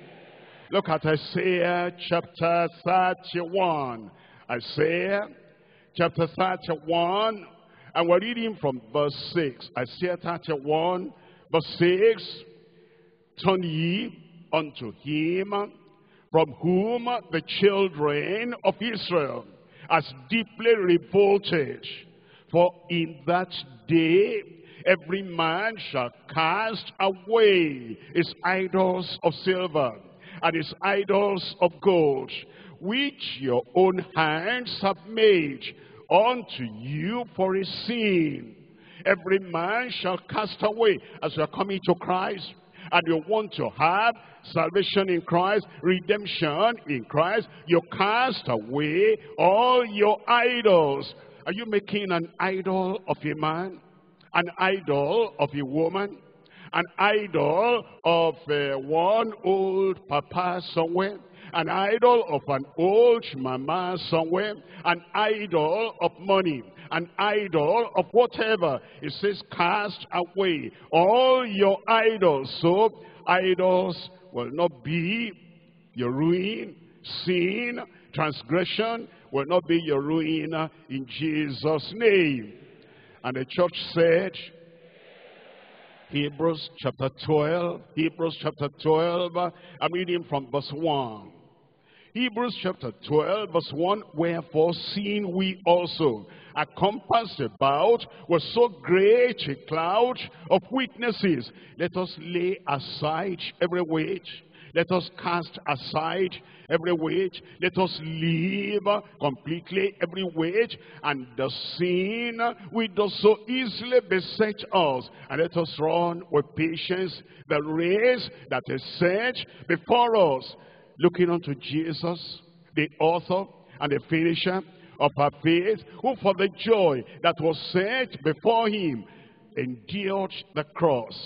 Look at Isaiah chapter 31. Isaiah chapter 31, and we're reading from verse 6. Isaiah 31. Verse 6, turn ye unto him, from whom the children of Israel has deeply revolted. For in that day every man shall cast away his idols of silver and his idols of gold, which your own hands have made unto you for a sin. Every man shall cast away. As you are coming to Christ and you want to have salvation in Christ, redemption in Christ, you cast away all your idols. Are you making an idol of a man? An idol of a woman? An idol of one old papa somewhere? An idol of an old mama somewhere? An idol of money? An idol of whatever? It says cast away all your idols. So idols will not be your ruin. Sin, transgression will not be your ruin in Jesus' name. And the church said, Hebrews chapter 12, Hebrews chapter 12, I'm reading from verse 1. Hebrews chapter 12, verse 1, wherefore seeing we also are compassed about with so great a cloud of witnesses, let us lay aside every weight, let us cast aside every weight, let us leave completely every weight, and the sin which does so easily beset us, and let us run with patience the race that is set before us, looking unto Jesus, the author and the finisher of our faith, who for the joy that was set before him endured the cross,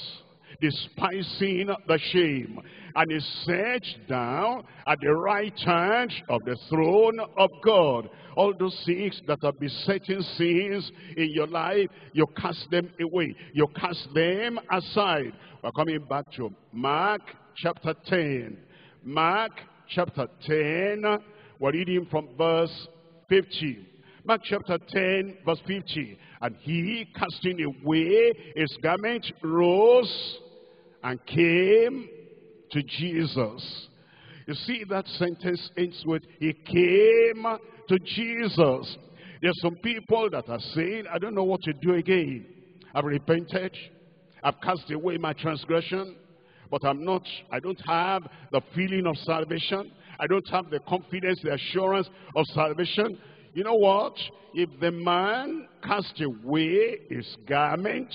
despising the shame, and is set down at the right hand of the throne of God. All those things that are besetting sins in your life, you cast them away, you cast them aside. We're coming back to Mark chapter 10. Mark chapter 10, we're reading from verse 50. Mark chapter 10, verse 50. And he, casting away his garment, rose and came to Jesus. You see, that sentence ends with, he came to Jesus. There's some people that are saying, I don't know what to do again. I've repented. I've cast away my transgression. But I don't have the feeling of salvation. I don't have the confidence, the assurance of salvation. You know what? If the man cast away his garment,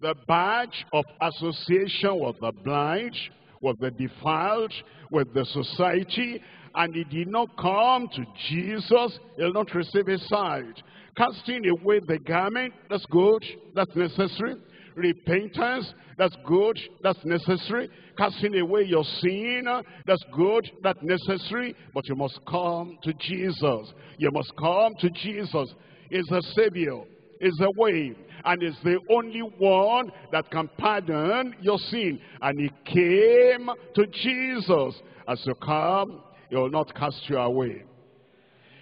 the badge of association with the blind, with the defiled, with the society, and he did not come to Jesus, he'll not receive his sight. Casting away the garment, that's good, that's necessary. Repentance, that's good, that's necessary. Casting away your sin, that's good, that's necessary. But you must come to Jesus. You must come to Jesus. He's the Savior, he's the way, and he's the only one that can pardon your sin. And he came to Jesus. As you come, he will not cast you away.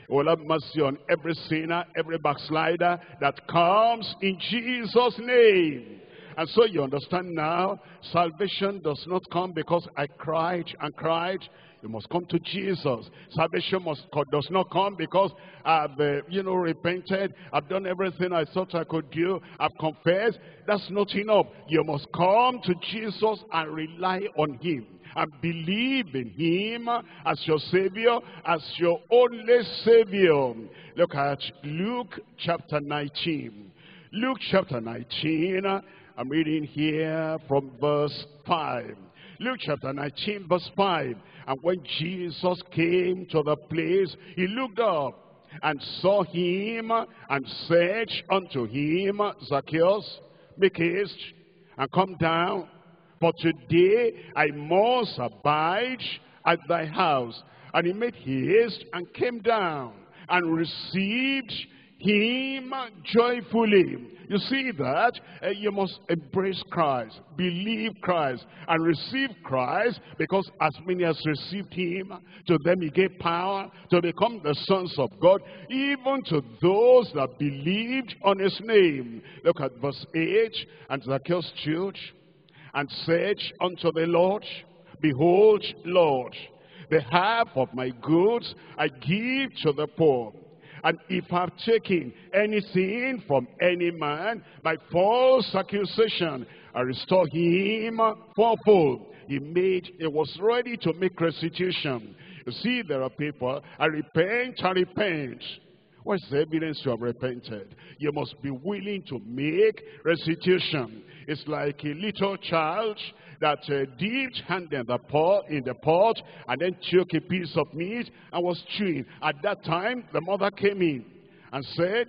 He will have mercy on every sinner, every backslider that comes in Jesus' name. And so you understand now, salvation does not come because I cried and cried. You must come to Jesus. Salvation does not come because I've, repented. I've done everything I thought I could do. I've confessed. That's not enough. You must come to Jesus and rely on him and believe in him as your Savior, as your only Savior. Look at Luke chapter 19. Luke chapter 19. I'm reading here from verse 5. Luke chapter 19 verse 5. And when Jesus came to the place, he looked up and saw him and said unto him, Zacchaeus, make haste and come down, for today I must abide at thy house. And he made haste and came down and received him joyfully. You see that? You must embrace Christ, believe Christ, and receive Christ, because as many as received him, to them he gave power to become the sons of God, even to those that believed on his name. Look at verse 8. And Zacchaeus stood and said unto the Lord, Behold, Lord, the half of my goods I give to the poor. And if I have taken anything from any man by false accusation, I restore him fourfold. He was ready to make restitution. You see, there are people, I repent. What's the evidence you have repented? You must be willing to make restitution. It's like a little child that dipped hand in the pot and then took a piece of meat and was chewing. At that time, the mother came in and said,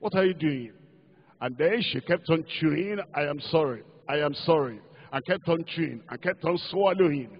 What are you doing? And then she kept on chewing, I am sorry. And kept on chewing, and kept on swallowing.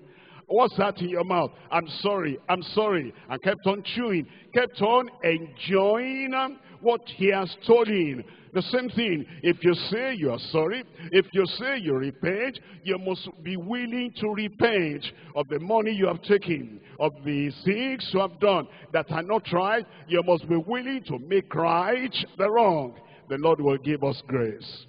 What's that in your mouth? I'm sorry. And kept on chewing, kept on enjoying what he has stolen. The same thing, if you say you are sorry, if you say you repent, you must be willing to repent of the money you have taken, of the things you have done that are not right. You must be willing to make right the wrong. The Lord will give us grace.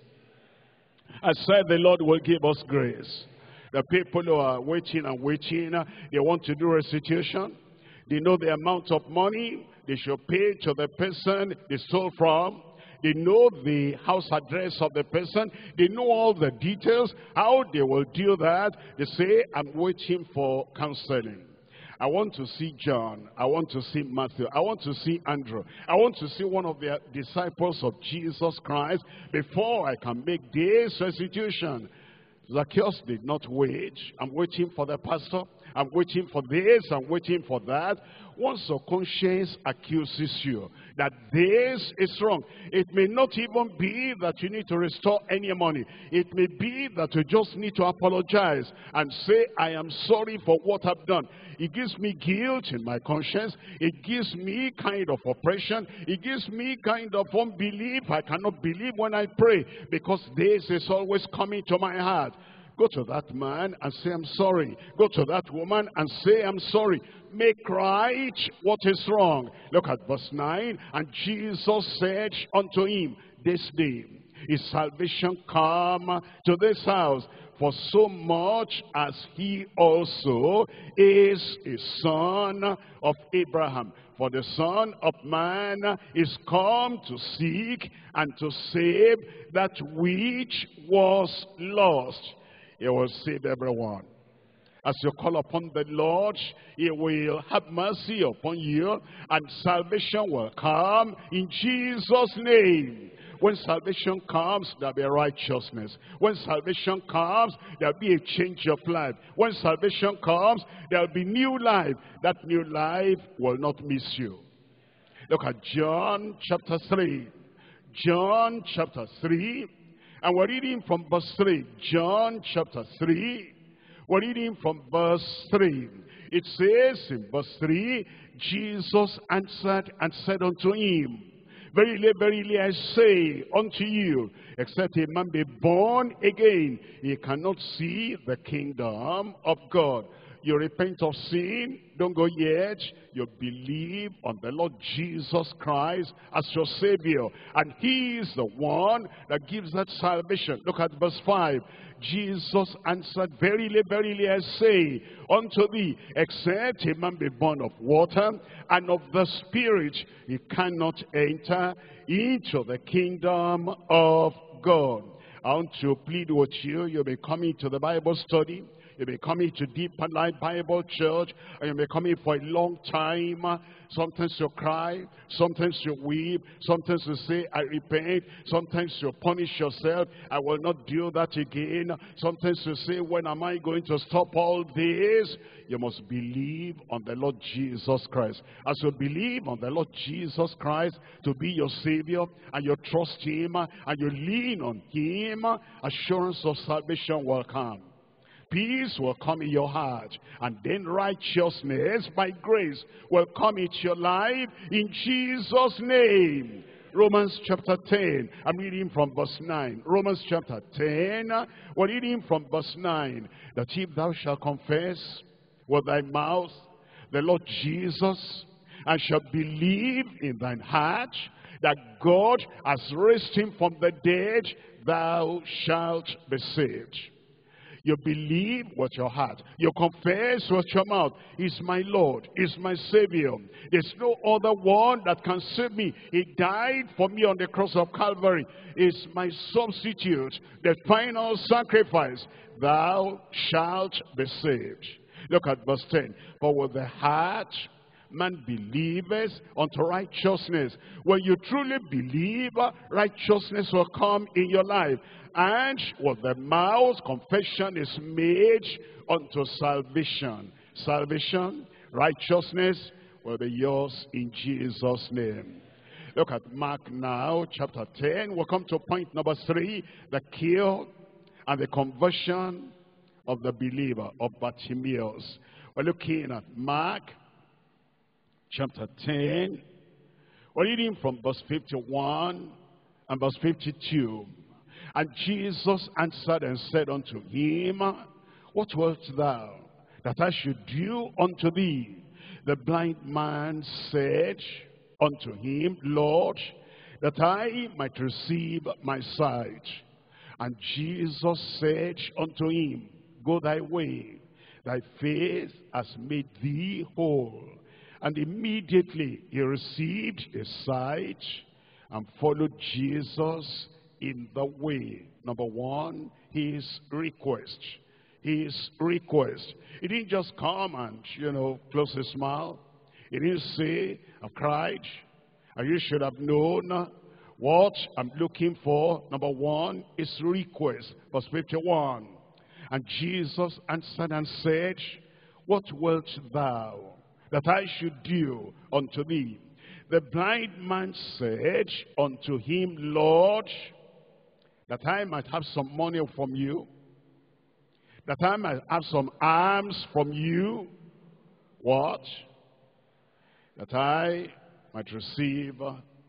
I said the Lord will give us grace. The people who are waiting, they want to do restitution. They know the amount of money they should pay to the person they stole from. They know the house address of the person. They know all the details, how they will do that. They say, I'm waiting for counseling. I want to see John. I want to see Matthew. I want to see Andrew. I want to see one of the disciples of Jesus Christ before I can make this restitution. Zacchaeus did not wait. I'm waiting for the pastor. I'm waiting for this. I'm waiting for that. Once your conscience accuses you that this is wrong, it may not even be that you need to restore any money. It may be that you just need to apologize and say, I am sorry for what I've done. It gives me guilt in my conscience. It gives me kind of oppression. It gives me kind of unbelief. I cannot believe when I pray, because this is always coming to my heart. Go to that man and say, I'm sorry. Go to that woman and say, I'm sorry. Make right what is wrong. Look at verse 9. And Jesus said unto him, This day is salvation come to this house, for so much as he also is a son of Abraham. For the Son of Man is come to seek and to save that which was lost. He will save everyone. As you call upon the Lord, he will have mercy upon you, and salvation will come in Jesus' name. When salvation comes, there'll be righteousness. When salvation comes, there'll be a change of life. When salvation comes, there'll be new life. That new life will not miss you. Look at John chapter 3. John chapter 3. And we're reading from verse 3. John chapter 3. We're reading from verse 3. It says in verse 3, Jesus answered and said unto him, Verily, verily, I say unto you, except a man be born again, he cannot see the kingdom of God. You repent of sin, don't go yet. You believe on the Lord Jesus Christ as your Savior. And he is the one that gives that salvation. Look at verse 5. Jesus answered, Verily, verily, I say unto thee, except a man be born of water and of the Spirit, he cannot enter into the kingdom of God. I want to plead with you. You'll be coming to the Bible study. You've been coming to Deeper Life Bible Church, and you've been coming for a long time. Sometimes you cry, sometimes you weep, sometimes you say, I repent, sometimes you punish yourself, I will not do that again. Sometimes you say, when am I going to stop all this? You must believe on the Lord Jesus Christ. As you believe on the Lord Jesus Christ to be your Savior, and you trust him, and you lean on him, assurance of salvation will come. Peace will come in your heart, and then righteousness by grace will come into your life in Jesus' name. Romans chapter 10, I'm reading from verse 9. Romans chapter 10, we're reading from verse 9. That if thou shalt confess with thy mouth the Lord Jesus, and shalt believe in thine heart that God has raised him from the dead, thou shalt be saved. You believe with your heart. You confess with your mouth. He's my Lord. He's my Savior. There's no other one that can save me. He died for me on the cross of Calvary. He's my substitute, the final sacrifice. Thou shalt be saved. Look at verse 10. For with the heart man believeth unto righteousness. When you truly believe, righteousness will come in your life. And with the mouth, confession is made unto salvation. Salvation, righteousness will be yours in Jesus' name. Look at Mark now, chapter 10. We'll come to point number 3, the cure and the conversion of the believer, of Bartimaeus. We're looking at Mark chapter 10. We're reading from verse 51 and verse 52. And Jesus answered and said unto him, What wilt thou that I should do unto thee? The blind man said unto him, Lord, that I might receive my sight. And Jesus said unto him, Go thy way, thy faith has made thee whole. And immediately he received his sight and followed Jesus in the way. Number one, his request. His request. He didn't just come and, close his mouth. He didn't say, I've cried, and you should have known what I'm looking for. Number one, his request. Verse 51. And Jesus answered and said, What wilt thou that I should do unto thee? The blind man said unto him, Lord, that I might have some money from you, that I might have some alms from you. What? That I might receive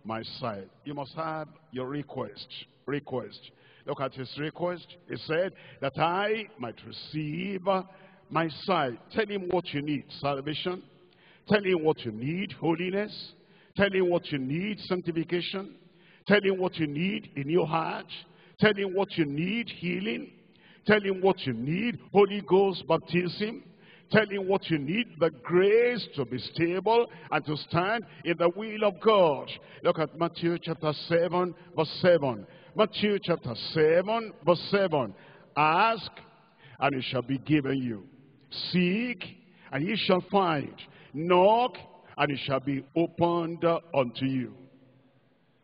my sight. You must have your request. Request. Look at his request. He said, that I might receive my sight. Tell him what you need. Salvation. Tell him what you need. Holiness. Tell him what you need. Sanctification. Tell him what you need in your heart. Tell him what you need, healing. Tell him what you need, Holy Ghost baptism. Tell him what you need, the grace to be stable and to stand in the will of God. Look at Matthew chapter 7, verse 7. Matthew chapter 7, verse 7. Ask, and it shall be given you. Seek, and ye shall find. Knock, and it shall be opened unto you.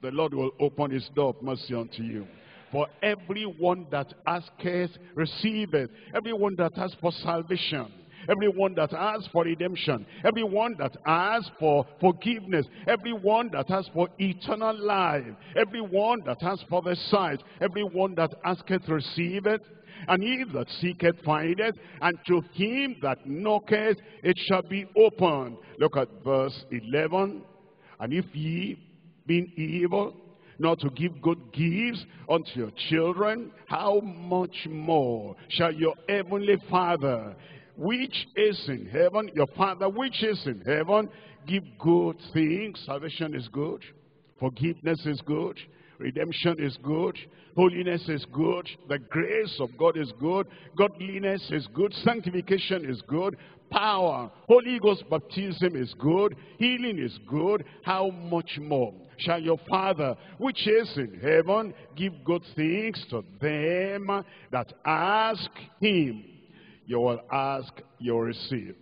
The Lord will open his door of mercy unto you. For everyone that asketh, receiveth. Everyone that asks for salvation. Everyone that asks for redemption. Everyone that asks for forgiveness. Everyone that asks for eternal life. Everyone that asks for the sight. Everyone that asketh, receiveth. And he that seeketh, findeth. And to him that knocketh, it shall be opened. Look at verse 11. And if ye, being evil, not to give good gifts unto your children, how much more shall your heavenly Father, which is in heaven, your Father which is in heaven, give good things? Salvation is good, forgiveness is good, redemption is good, holiness is good, the grace of God is good, godliness is good, sanctification is good, power, Holy Ghost baptism is good, healing is good. How much more shall your Father which is in heaven give good things to them that ask him? You will ask, you will receive.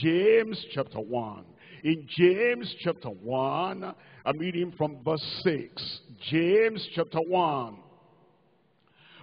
James chapter 1. In James chapter 1, I'm reading from verse 6. James chapter 1.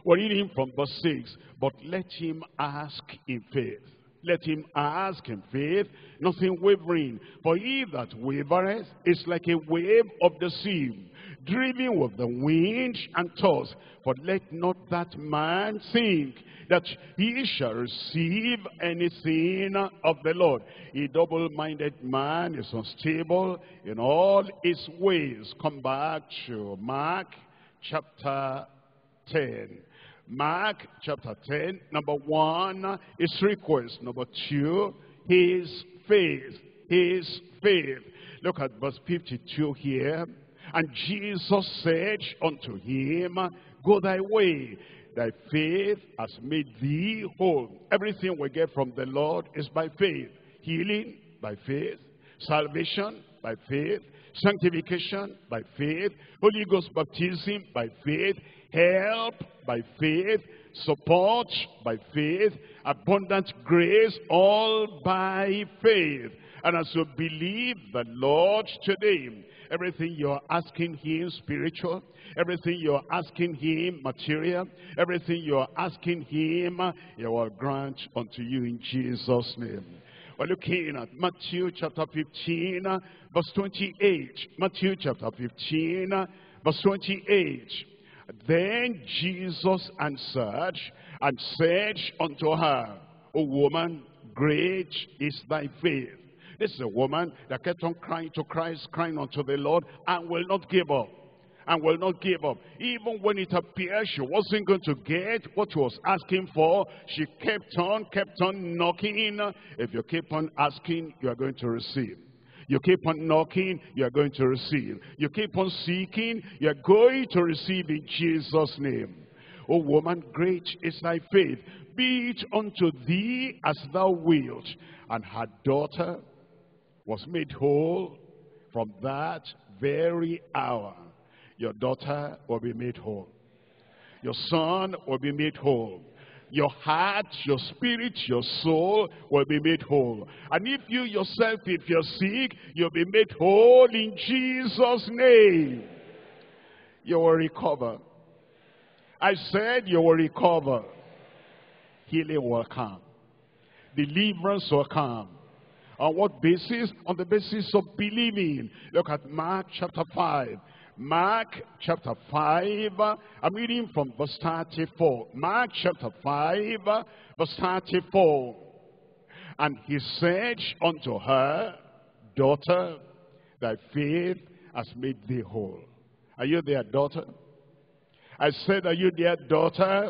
We're reading from verse 6. But let him ask in faith. Let him ask in faith, nothing wavering. For he that wavereth is like a wave of the sea, driven with the wind and tossed. For let not that man think that he shall receive anything of the Lord. A double-minded man is unstable in all his ways. Come back to Mark chapter 10. Mark chapter 10, number 1, his request. Number 2, his faith. His faith. Look at verse 52 here. And Jesus said unto him, go thy way, thy faith has made thee whole. Everything we get from the Lord is by faith. Healing, by faith. Salvation, by faith. Sanctification, by faith. Holy Ghost baptism, by faith. Help, by faith. Support, by faith. Abundant grace, all by faith. And as you believe the Lord today, everything you're asking him spiritual, everything you're asking him material, everything you're asking him, he will grant unto you in Jesus' name. We're looking at Matthew chapter 15, verse 28. Matthew chapter 15, verse 28. Then Jesus answered and said unto her, O woman, great is thy faith. This is a woman that kept on crying to Christ, crying unto the Lord, and will not give up. And will not give up. Even when it appeared she wasn't going to get what she was asking for, she kept on knocking. If you keep on asking, you are going to receive. You keep on knocking, you are going to receive. You keep on seeking, you are going to receive in Jesus' name. O woman, great is thy faith. Be it unto thee as thou wilt. And her daughter was made whole from that very hour. Your daughter will be made whole. Your son will be made whole. Your heart, your spirit, your soul will be made whole. And if you yourself, if you're sick, you'll be made whole in Jesus' name. You will recover. I said you will recover. Healing will come. Deliverance will come. On what basis? On the basis of believing. Look at Mark chapter 5. Mark chapter 5, I'm reading from verse 34. Mark chapter 5, verse 34. And he said unto her, daughter, thy faith has made thee whole. Are you there, daughter? I said, are you there, daughter?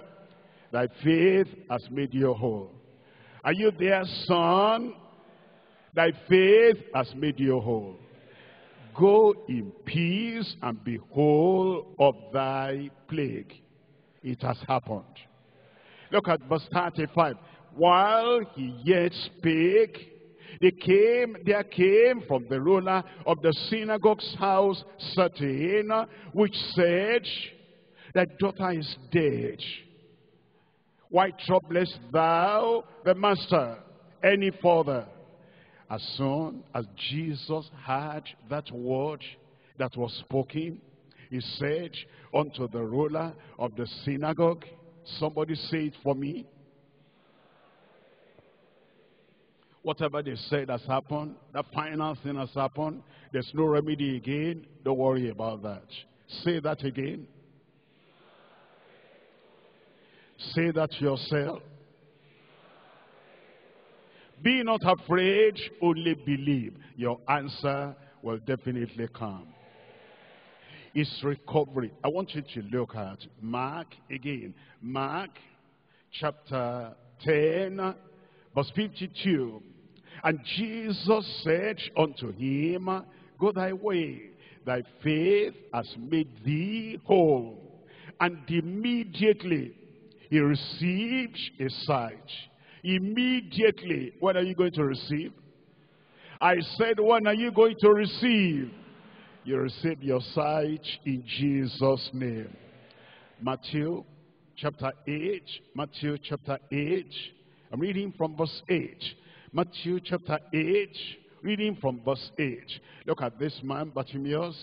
Thy faith has made you whole. Are you there, son? Thy faith has made you whole. Go in peace and be whole of thy plague. It has happened. Look at verse 35. While he yet spake, there came from the ruler of the synagogue's house certain, which said, thy daughter is dead. Why troublest thou the master any further? As soon as Jesus heard that word that was spoken, he said unto the ruler of the synagogue, somebody say it for me. Whatever they said has happened. The final thing has happened. There's no remedy again. Don't worry about that. Say that again. Say that yourself. Be not afraid, only believe. Your answer will definitely come. It's recovery. I want you to look at Mark again. Mark chapter 10, verse 52. And Jesus said unto him, Go thy way, thy faith has made thee whole. And immediately he received his sight. Immediately. When are you going to receive? I said, when are you going to receive? You receive your sight in Jesus' name. Matthew chapter 8. Matthew chapter 8. I'm reading from verse 8. Matthew chapter 8. Reading from verse 8. Look at this man, Bartimaeus.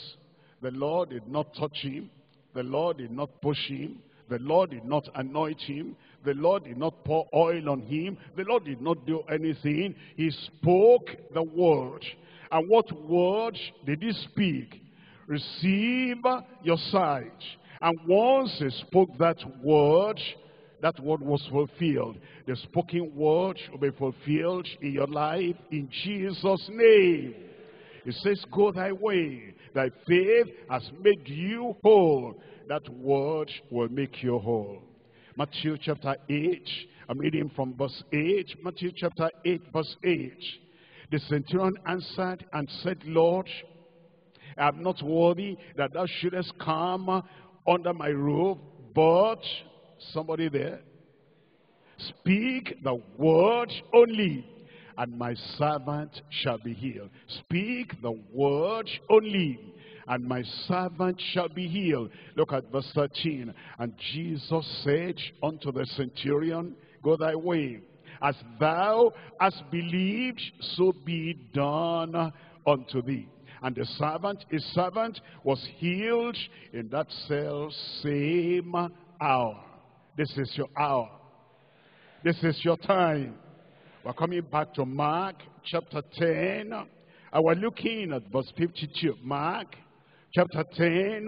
The Lord did not touch him. The Lord did not push him. The Lord did not anoint him. The Lord did not pour oil on him. The Lord did not do anything. He spoke the word. And what word did he speak? Receive your sight. And once he spoke that word was fulfilled. The spoken word will be fulfilled in your life in Jesus' name. It says, go thy way. Thy faith has made you whole. That word will make you whole. Matthew chapter 8. I'm reading from verse 8. Matthew chapter 8, verse 8. The centurion answered and said, Lord, I am not worthy that thou shouldest come under my roof, but, somebody there, speak the word only, and my servant shall be healed. Speak the word only, and my servant shall be healed. Look at verse 13. And Jesus said unto the centurion, Go thy way. As thou hast believed, so be it done unto thee. And the servant, his servant, was healed in that same hour. This is your hour. This is your time. We're coming back to Mark chapter 10. I was looking at verse 52. Mark chapter 10,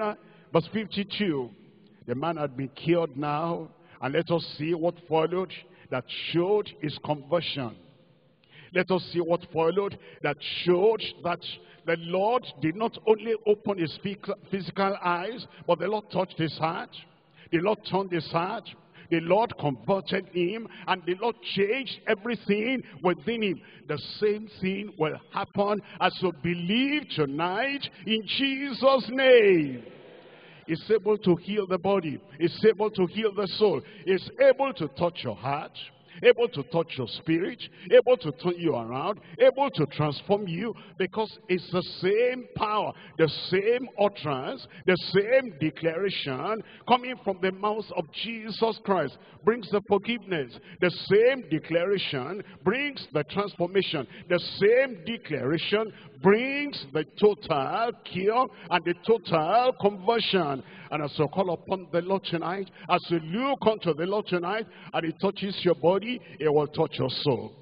verse 52. The man had been cured now. And let us see what followed that showed his conversion. Let us see what followed that showed that the Lord did not only open his physical eyes, but the Lord touched his heart. The Lord turned his heart. The Lord converted him, and the Lord changed everything within him. The same thing will happen as you believe tonight in Jesus' name. He's able to heal the body. He's able to heal the soul. He's able to touch your heart, able to touch your spirit, able to turn you around, able to transform you, because it's the same power, the same utterance, the same declaration coming from the mouth of Jesus Christ brings the forgiveness. The same declaration brings the transformation. The same declaration brings the total cure and the total conversion. And as you call upon the Lord tonight, as you look unto the Lord tonight, and it touches your body, it will touch your soul.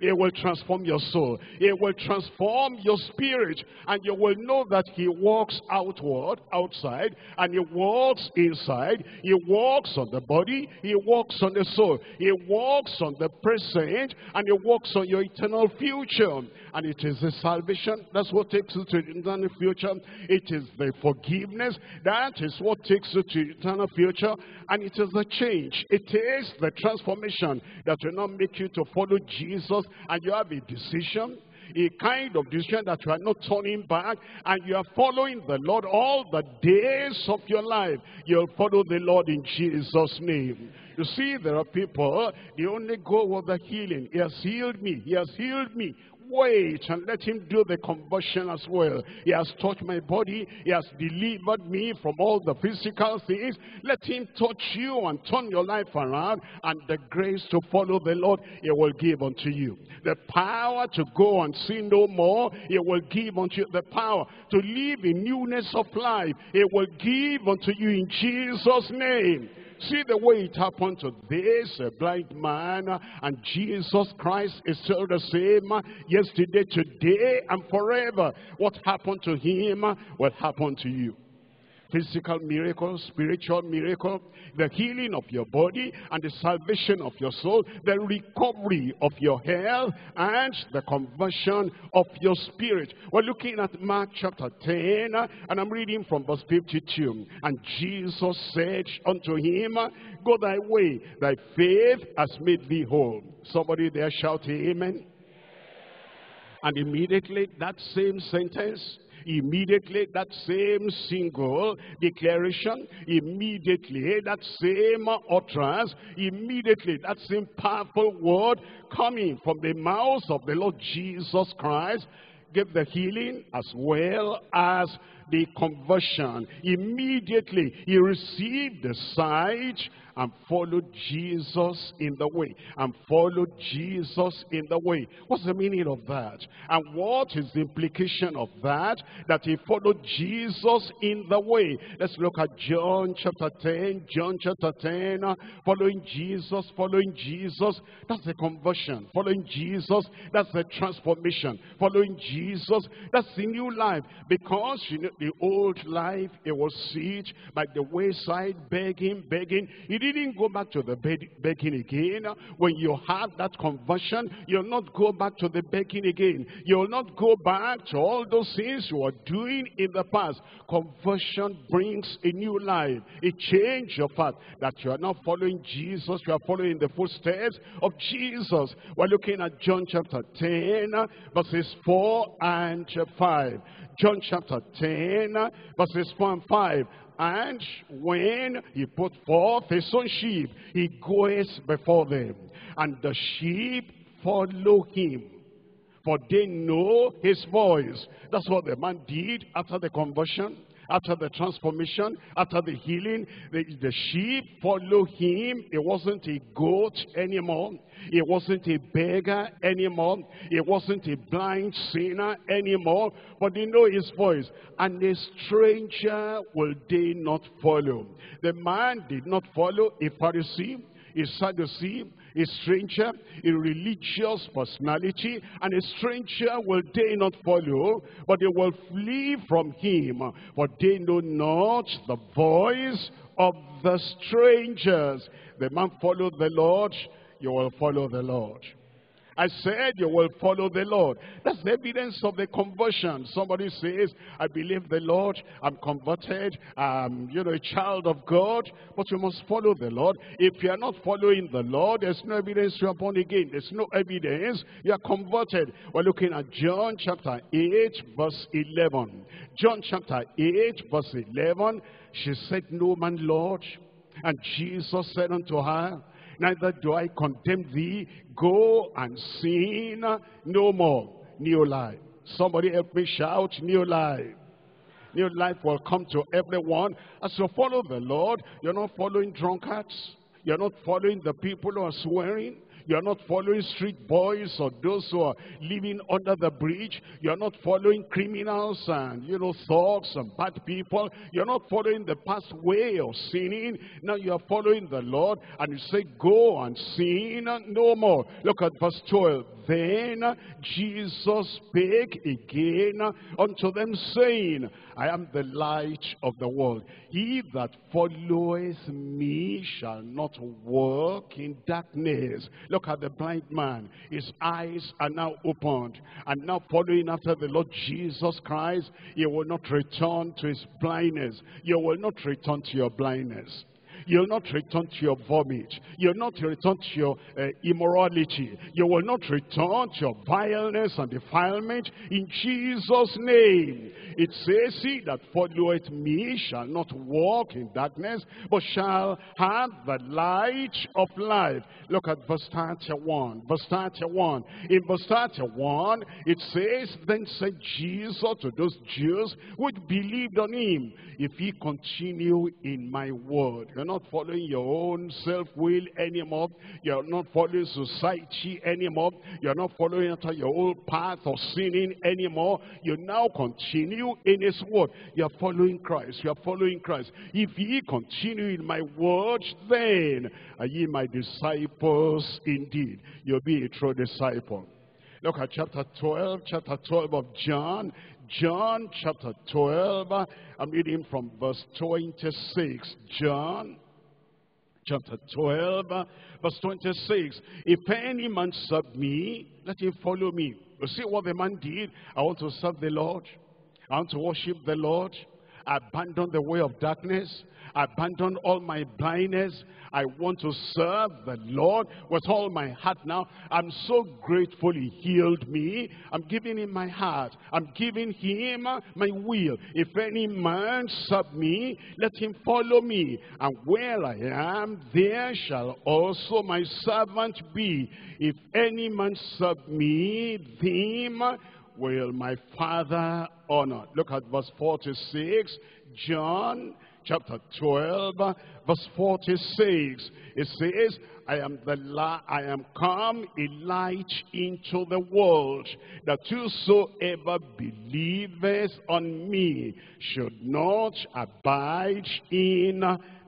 It will transform your soul. It will transform your spirit. And you will know that he walks outward, outside, and he walks inside. He walks on the body. He walks on the soul. He walks on the present, and he walks on your eternal future. And it is the salvation. That's what takes you to the eternal future. It is the forgiveness. That is what takes you to the eternal future. And it is the change. It is the transformation that will now make you to follow Jesus. And you have a decision, a kind of decision that you are not turning back, and you are following the Lord all the days of your life. You'll follow the Lord in Jesus' name. You see, there are people, they only go with the healing. He has healed me. He has healed me. wait and let him do the conversion as well. He has touched my body. He has delivered me from all the physical things. Let him touch you and turn your life around, and the grace to follow the Lord he will give unto you. The power to go and sin no more he will give unto you. The power to live in newness of life he will give unto you in Jesus' name. See the way it happened to this blind man, and Jesus Christ is still the same yesterday, today, and forever. What happened to him will happen to you. Physical miracle, spiritual miracle, the healing of your body and the salvation of your soul, the recovery of your health and the conversion of your spirit. We're looking at Mark chapter 10, and I'm reading from verse 52. And Jesus said unto him, Go thy way, thy faith has made thee whole. Somebody there shout amen. And immediately that same sentence, immediately that same single declaration, immediately that same utterance, immediately that same powerful word coming from the mouth of the Lord Jesus Christ gave the healing as well as the conversion. Immediately he received the sight and followed Jesus in the way. And followed Jesus in the way. What's the meaning of that? And what is the implication of that? That he followed Jesus in the way. Let's look at John chapter 10. John chapter 10. Following Jesus. Following Jesus. That's the conversion. Following Jesus. That's the transformation. Following Jesus. That's the new life. Because you know, the old life, it was siege by the wayside, begging. It didn't go back to the begging again. When you have that conversion, you'll not go back to the begging again. You'll not go back to all those things you were doing in the past. Conversion brings a new life. It changes your path. That you are not following Jesus, you are following the footsteps of Jesus. We're looking at John chapter 10, verses 4 and 5. John chapter 10, verses 4 and 5. And when he put forth his own sheep, he goeth before them, and the sheep follow him, for they know his voice. That's what the man did after the conversion, after the transformation, after the healing. The sheep follow him. It wasn't a goat anymore. It wasn't a beggar anymore. It wasn't a blind sinner anymore. But they know his voice. And a stranger will they not follow. The man did not follow a Pharisee, a Sadducee, a stranger, a religious personality, and a stranger will they not follow, but they will flee from him, for they know not the voice of the strangers. The man followed the Lord, you will follow the Lord. I said you will follow the Lord. That's the evidence of the conversion. Somebody says, I believe the Lord, I'm converted, I'm a child of God. But you must follow the Lord. If you are not following the Lord, there's no evidence you are born again. There's no evidence you are converted. We're looking at John chapter 8 verse 11. John chapter 8 verse 11. She said, No man, Lord. And Jesus said unto her, Neither do I condemn thee. Go and sin no more. New life. Somebody help me shout, new life. New life will come to everyone. As you follow the Lord, you're not following drunkards. You're not following the people who are swearing. You're not following street boys or those who are living under the bridge. You're not following criminals and, thugs and bad people. You're not following the past way of sinning. Now you are following the Lord, and you say, go and sin no more. Look at verse 12. Then Jesus spake again unto them, saying, I am the light of the world. He that followeth me shall not walk in darkness. Look at the blind man. His eyes are now opened. And now following after the Lord Jesus Christ, you will not return to his blindness. You will not return to your blindness. You'll not return to your vomit. You'll not return to your immorality. You will not return to your vileness and defilement in Jesus' name. It says, he that followeth me shall not walk in darkness, but shall have the light of life. Look at verse 31. Verse 31. In verse 31, it says, then said Jesus to those Jews which believed on him, if ye continue in my word. You're not following your own self-will anymore. You're not following society anymore. You're not following after your old path of sinning anymore. You now continue in his word. You're following Christ. You're following Christ. If ye continue in my word, then are ye my disciples indeed. You'll be a true disciple. Look at chapter 12 of John. John chapter 12, I'm reading from verse 26. John chapter 12, verse 26. If any man serve me, let him follow me. You see what the man did? I want to serve the Lord. I want to worship the Lord. I abandon the way of darkness. I abandon all my blindness. I want to serve the Lord with all my heart now. I'm so grateful he healed me. I'm giving him my heart. I'm giving him my will. If any man serve me, let him follow me. And where I am, there shall also my servant be. If any man serve me, him will my Father honor. Look at verse 46, John chapter 12, verse 46. It says, I am come a light into the world, that whosoever believeth on me should not abide in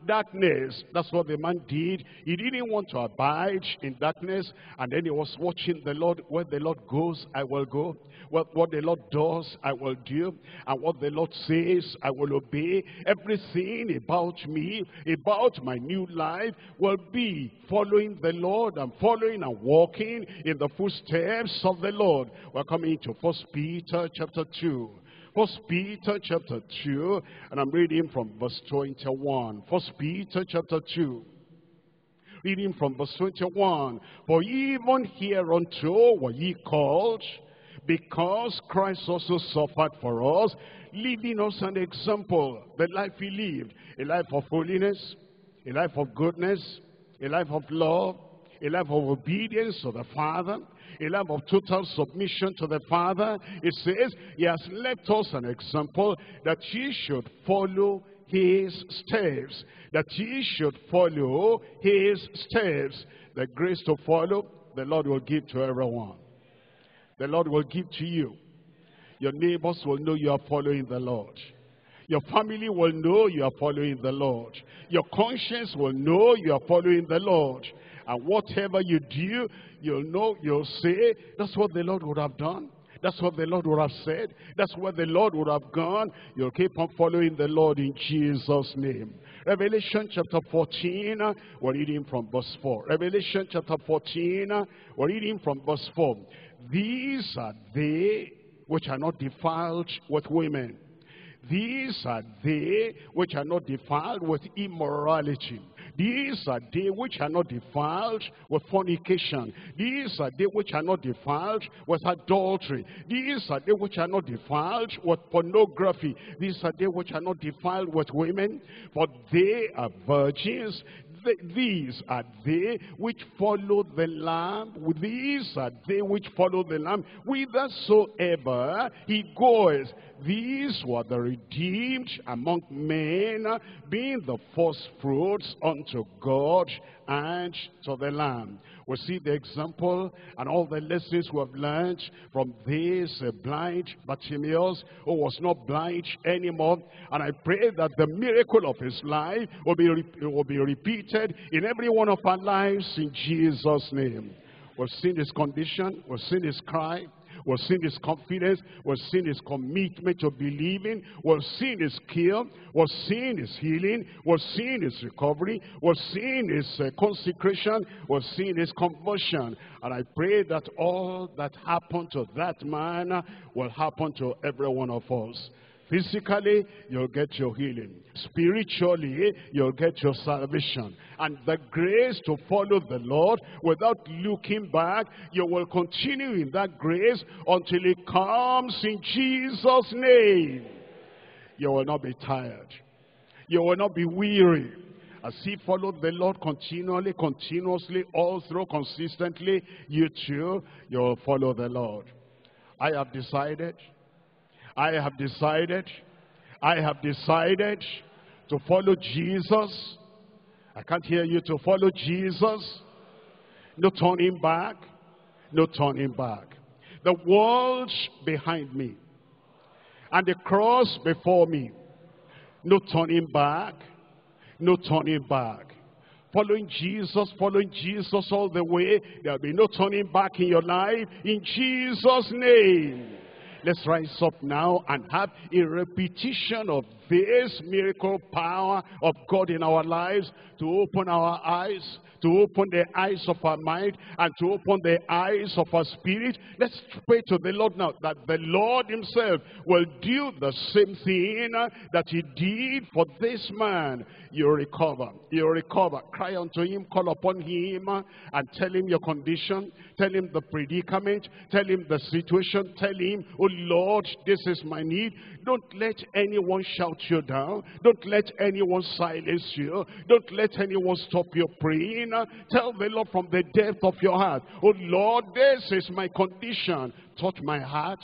darkness. That's what the man did. He didn't want to abide in darkness, and then he was watching the Lord. Where the Lord goes, I will go. What the Lord does, I will do. And what the Lord says, I will obey. Everything about me, about my new life, will be following the Lord and following and walking in the footsteps of the Lord. We're coming to 1 Peter chapter 2. 1 Peter chapter 2, and I'm reading from verse 21. 1 Peter chapter 2, reading from verse 21. For even hereunto were ye called, because Christ also suffered for us, leaving us an example, the life he lived, a life of holiness, a life of goodness, a life of love, a life of obedience to the Father, a life of total submission to the Father. It says, he has left us an example that ye should follow his steps. That ye should follow his steps. The grace to follow, the Lord will give to everyone. The Lord will give to you. Your neighbors will know you are following the Lord. Your family will know you are following the Lord. Your conscience will know you are following the Lord. And whatever you do, you'll know, you'll say, that's what the Lord would have done. That's what the Lord would have said. That's where the Lord would have gone. You'll keep on following the Lord in Jesus' name. Revelation chapter 14, we're reading from verse 4. Revelation chapter 14, we're reading from verse 4. These are they which are not defiled with women. These are they which are not defiled with immorality. These are they which are not defiled with fornication. These are they which are not defiled with adultery. These are they which are not defiled with pornography. These are they which are not defiled with women, for they are virgins. These are they which follow the Lamb. These are they which follow the Lamb whithersoever he goes. These were the redeemed among men, being the first fruits unto God and to the Lamb. We see the example and all the lessons we have learned from this blind Bartimaeus, who was not blind anymore. And I pray that the miracle of his life will be repeated in every one of our lives in Jesus' name. We've seen his condition, we've seen his cry, we've seen his confidence, we've seen his commitment to believing, we've seen his skill, we've seen his healing, we've seen his recovery, we've seen his consecration, we've seen his conversion. And I pray that all that happened to that man will happen to every one of us. Physically, you'll get your healing. Spiritually, you'll get your salvation. And the grace to follow the Lord without looking back, you will continue in that grace until it comes in Jesus' name. You will not be tired. You will not be weary. As he followed the Lord continually, continuously, all through, consistently, you too, you'll follow the Lord. I have decided, I have decided, I have decided to follow Jesus. I can't hear you. To follow Jesus. No turning back. No turning back. The world behind me and the cross before me. No turning back. No turning back. Following Jesus all the way. There'll be no turning back in your life. In Jesus' name. Let's rise up now and have a repetition of this miracle power of God in our lives to open our eyes, to open the eyes of our mind, and to open the eyes of our spirit. Let's pray to the Lord now that the Lord himself will do the same thing that he did for this man. You recover, you recover. Cry unto him, call upon him, and tell him your condition, tell him the predicament, tell him the situation, tell him, oh Lord, this is my need. Don't let anyone shout you down. Don't let anyone silence you. Don't let anyone stop your praying. Tell the Lord from the depth of your heart, oh Lord, this is my condition. Touch my heart,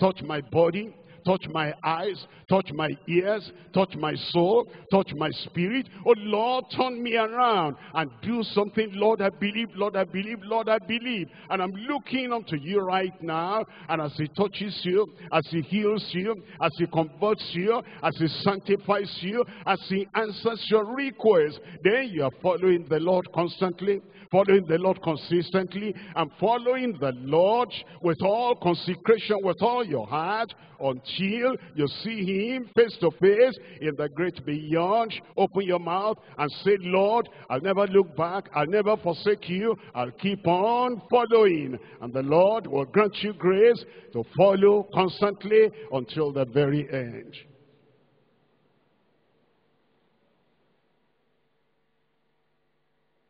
touch my body, touch my eyes, touch my ears, touch my soul, touch my spirit. Oh Lord, turn me around and do something. Lord, I believe, Lord, I believe, Lord, I believe. And I'm looking unto you right now. And as he touches you, as he heals you, as he converts you, as he sanctifies you, as he answers your request, then you are following the Lord constantly, following the Lord consistently, and following the Lord with all consecration, with all your heart, until you see him face to face in the great beyond. Open your mouth and say, Lord, I'll never look back, I'll never forsake you, I'll keep on following. And the Lord will grant you grace to follow constantly until the very end.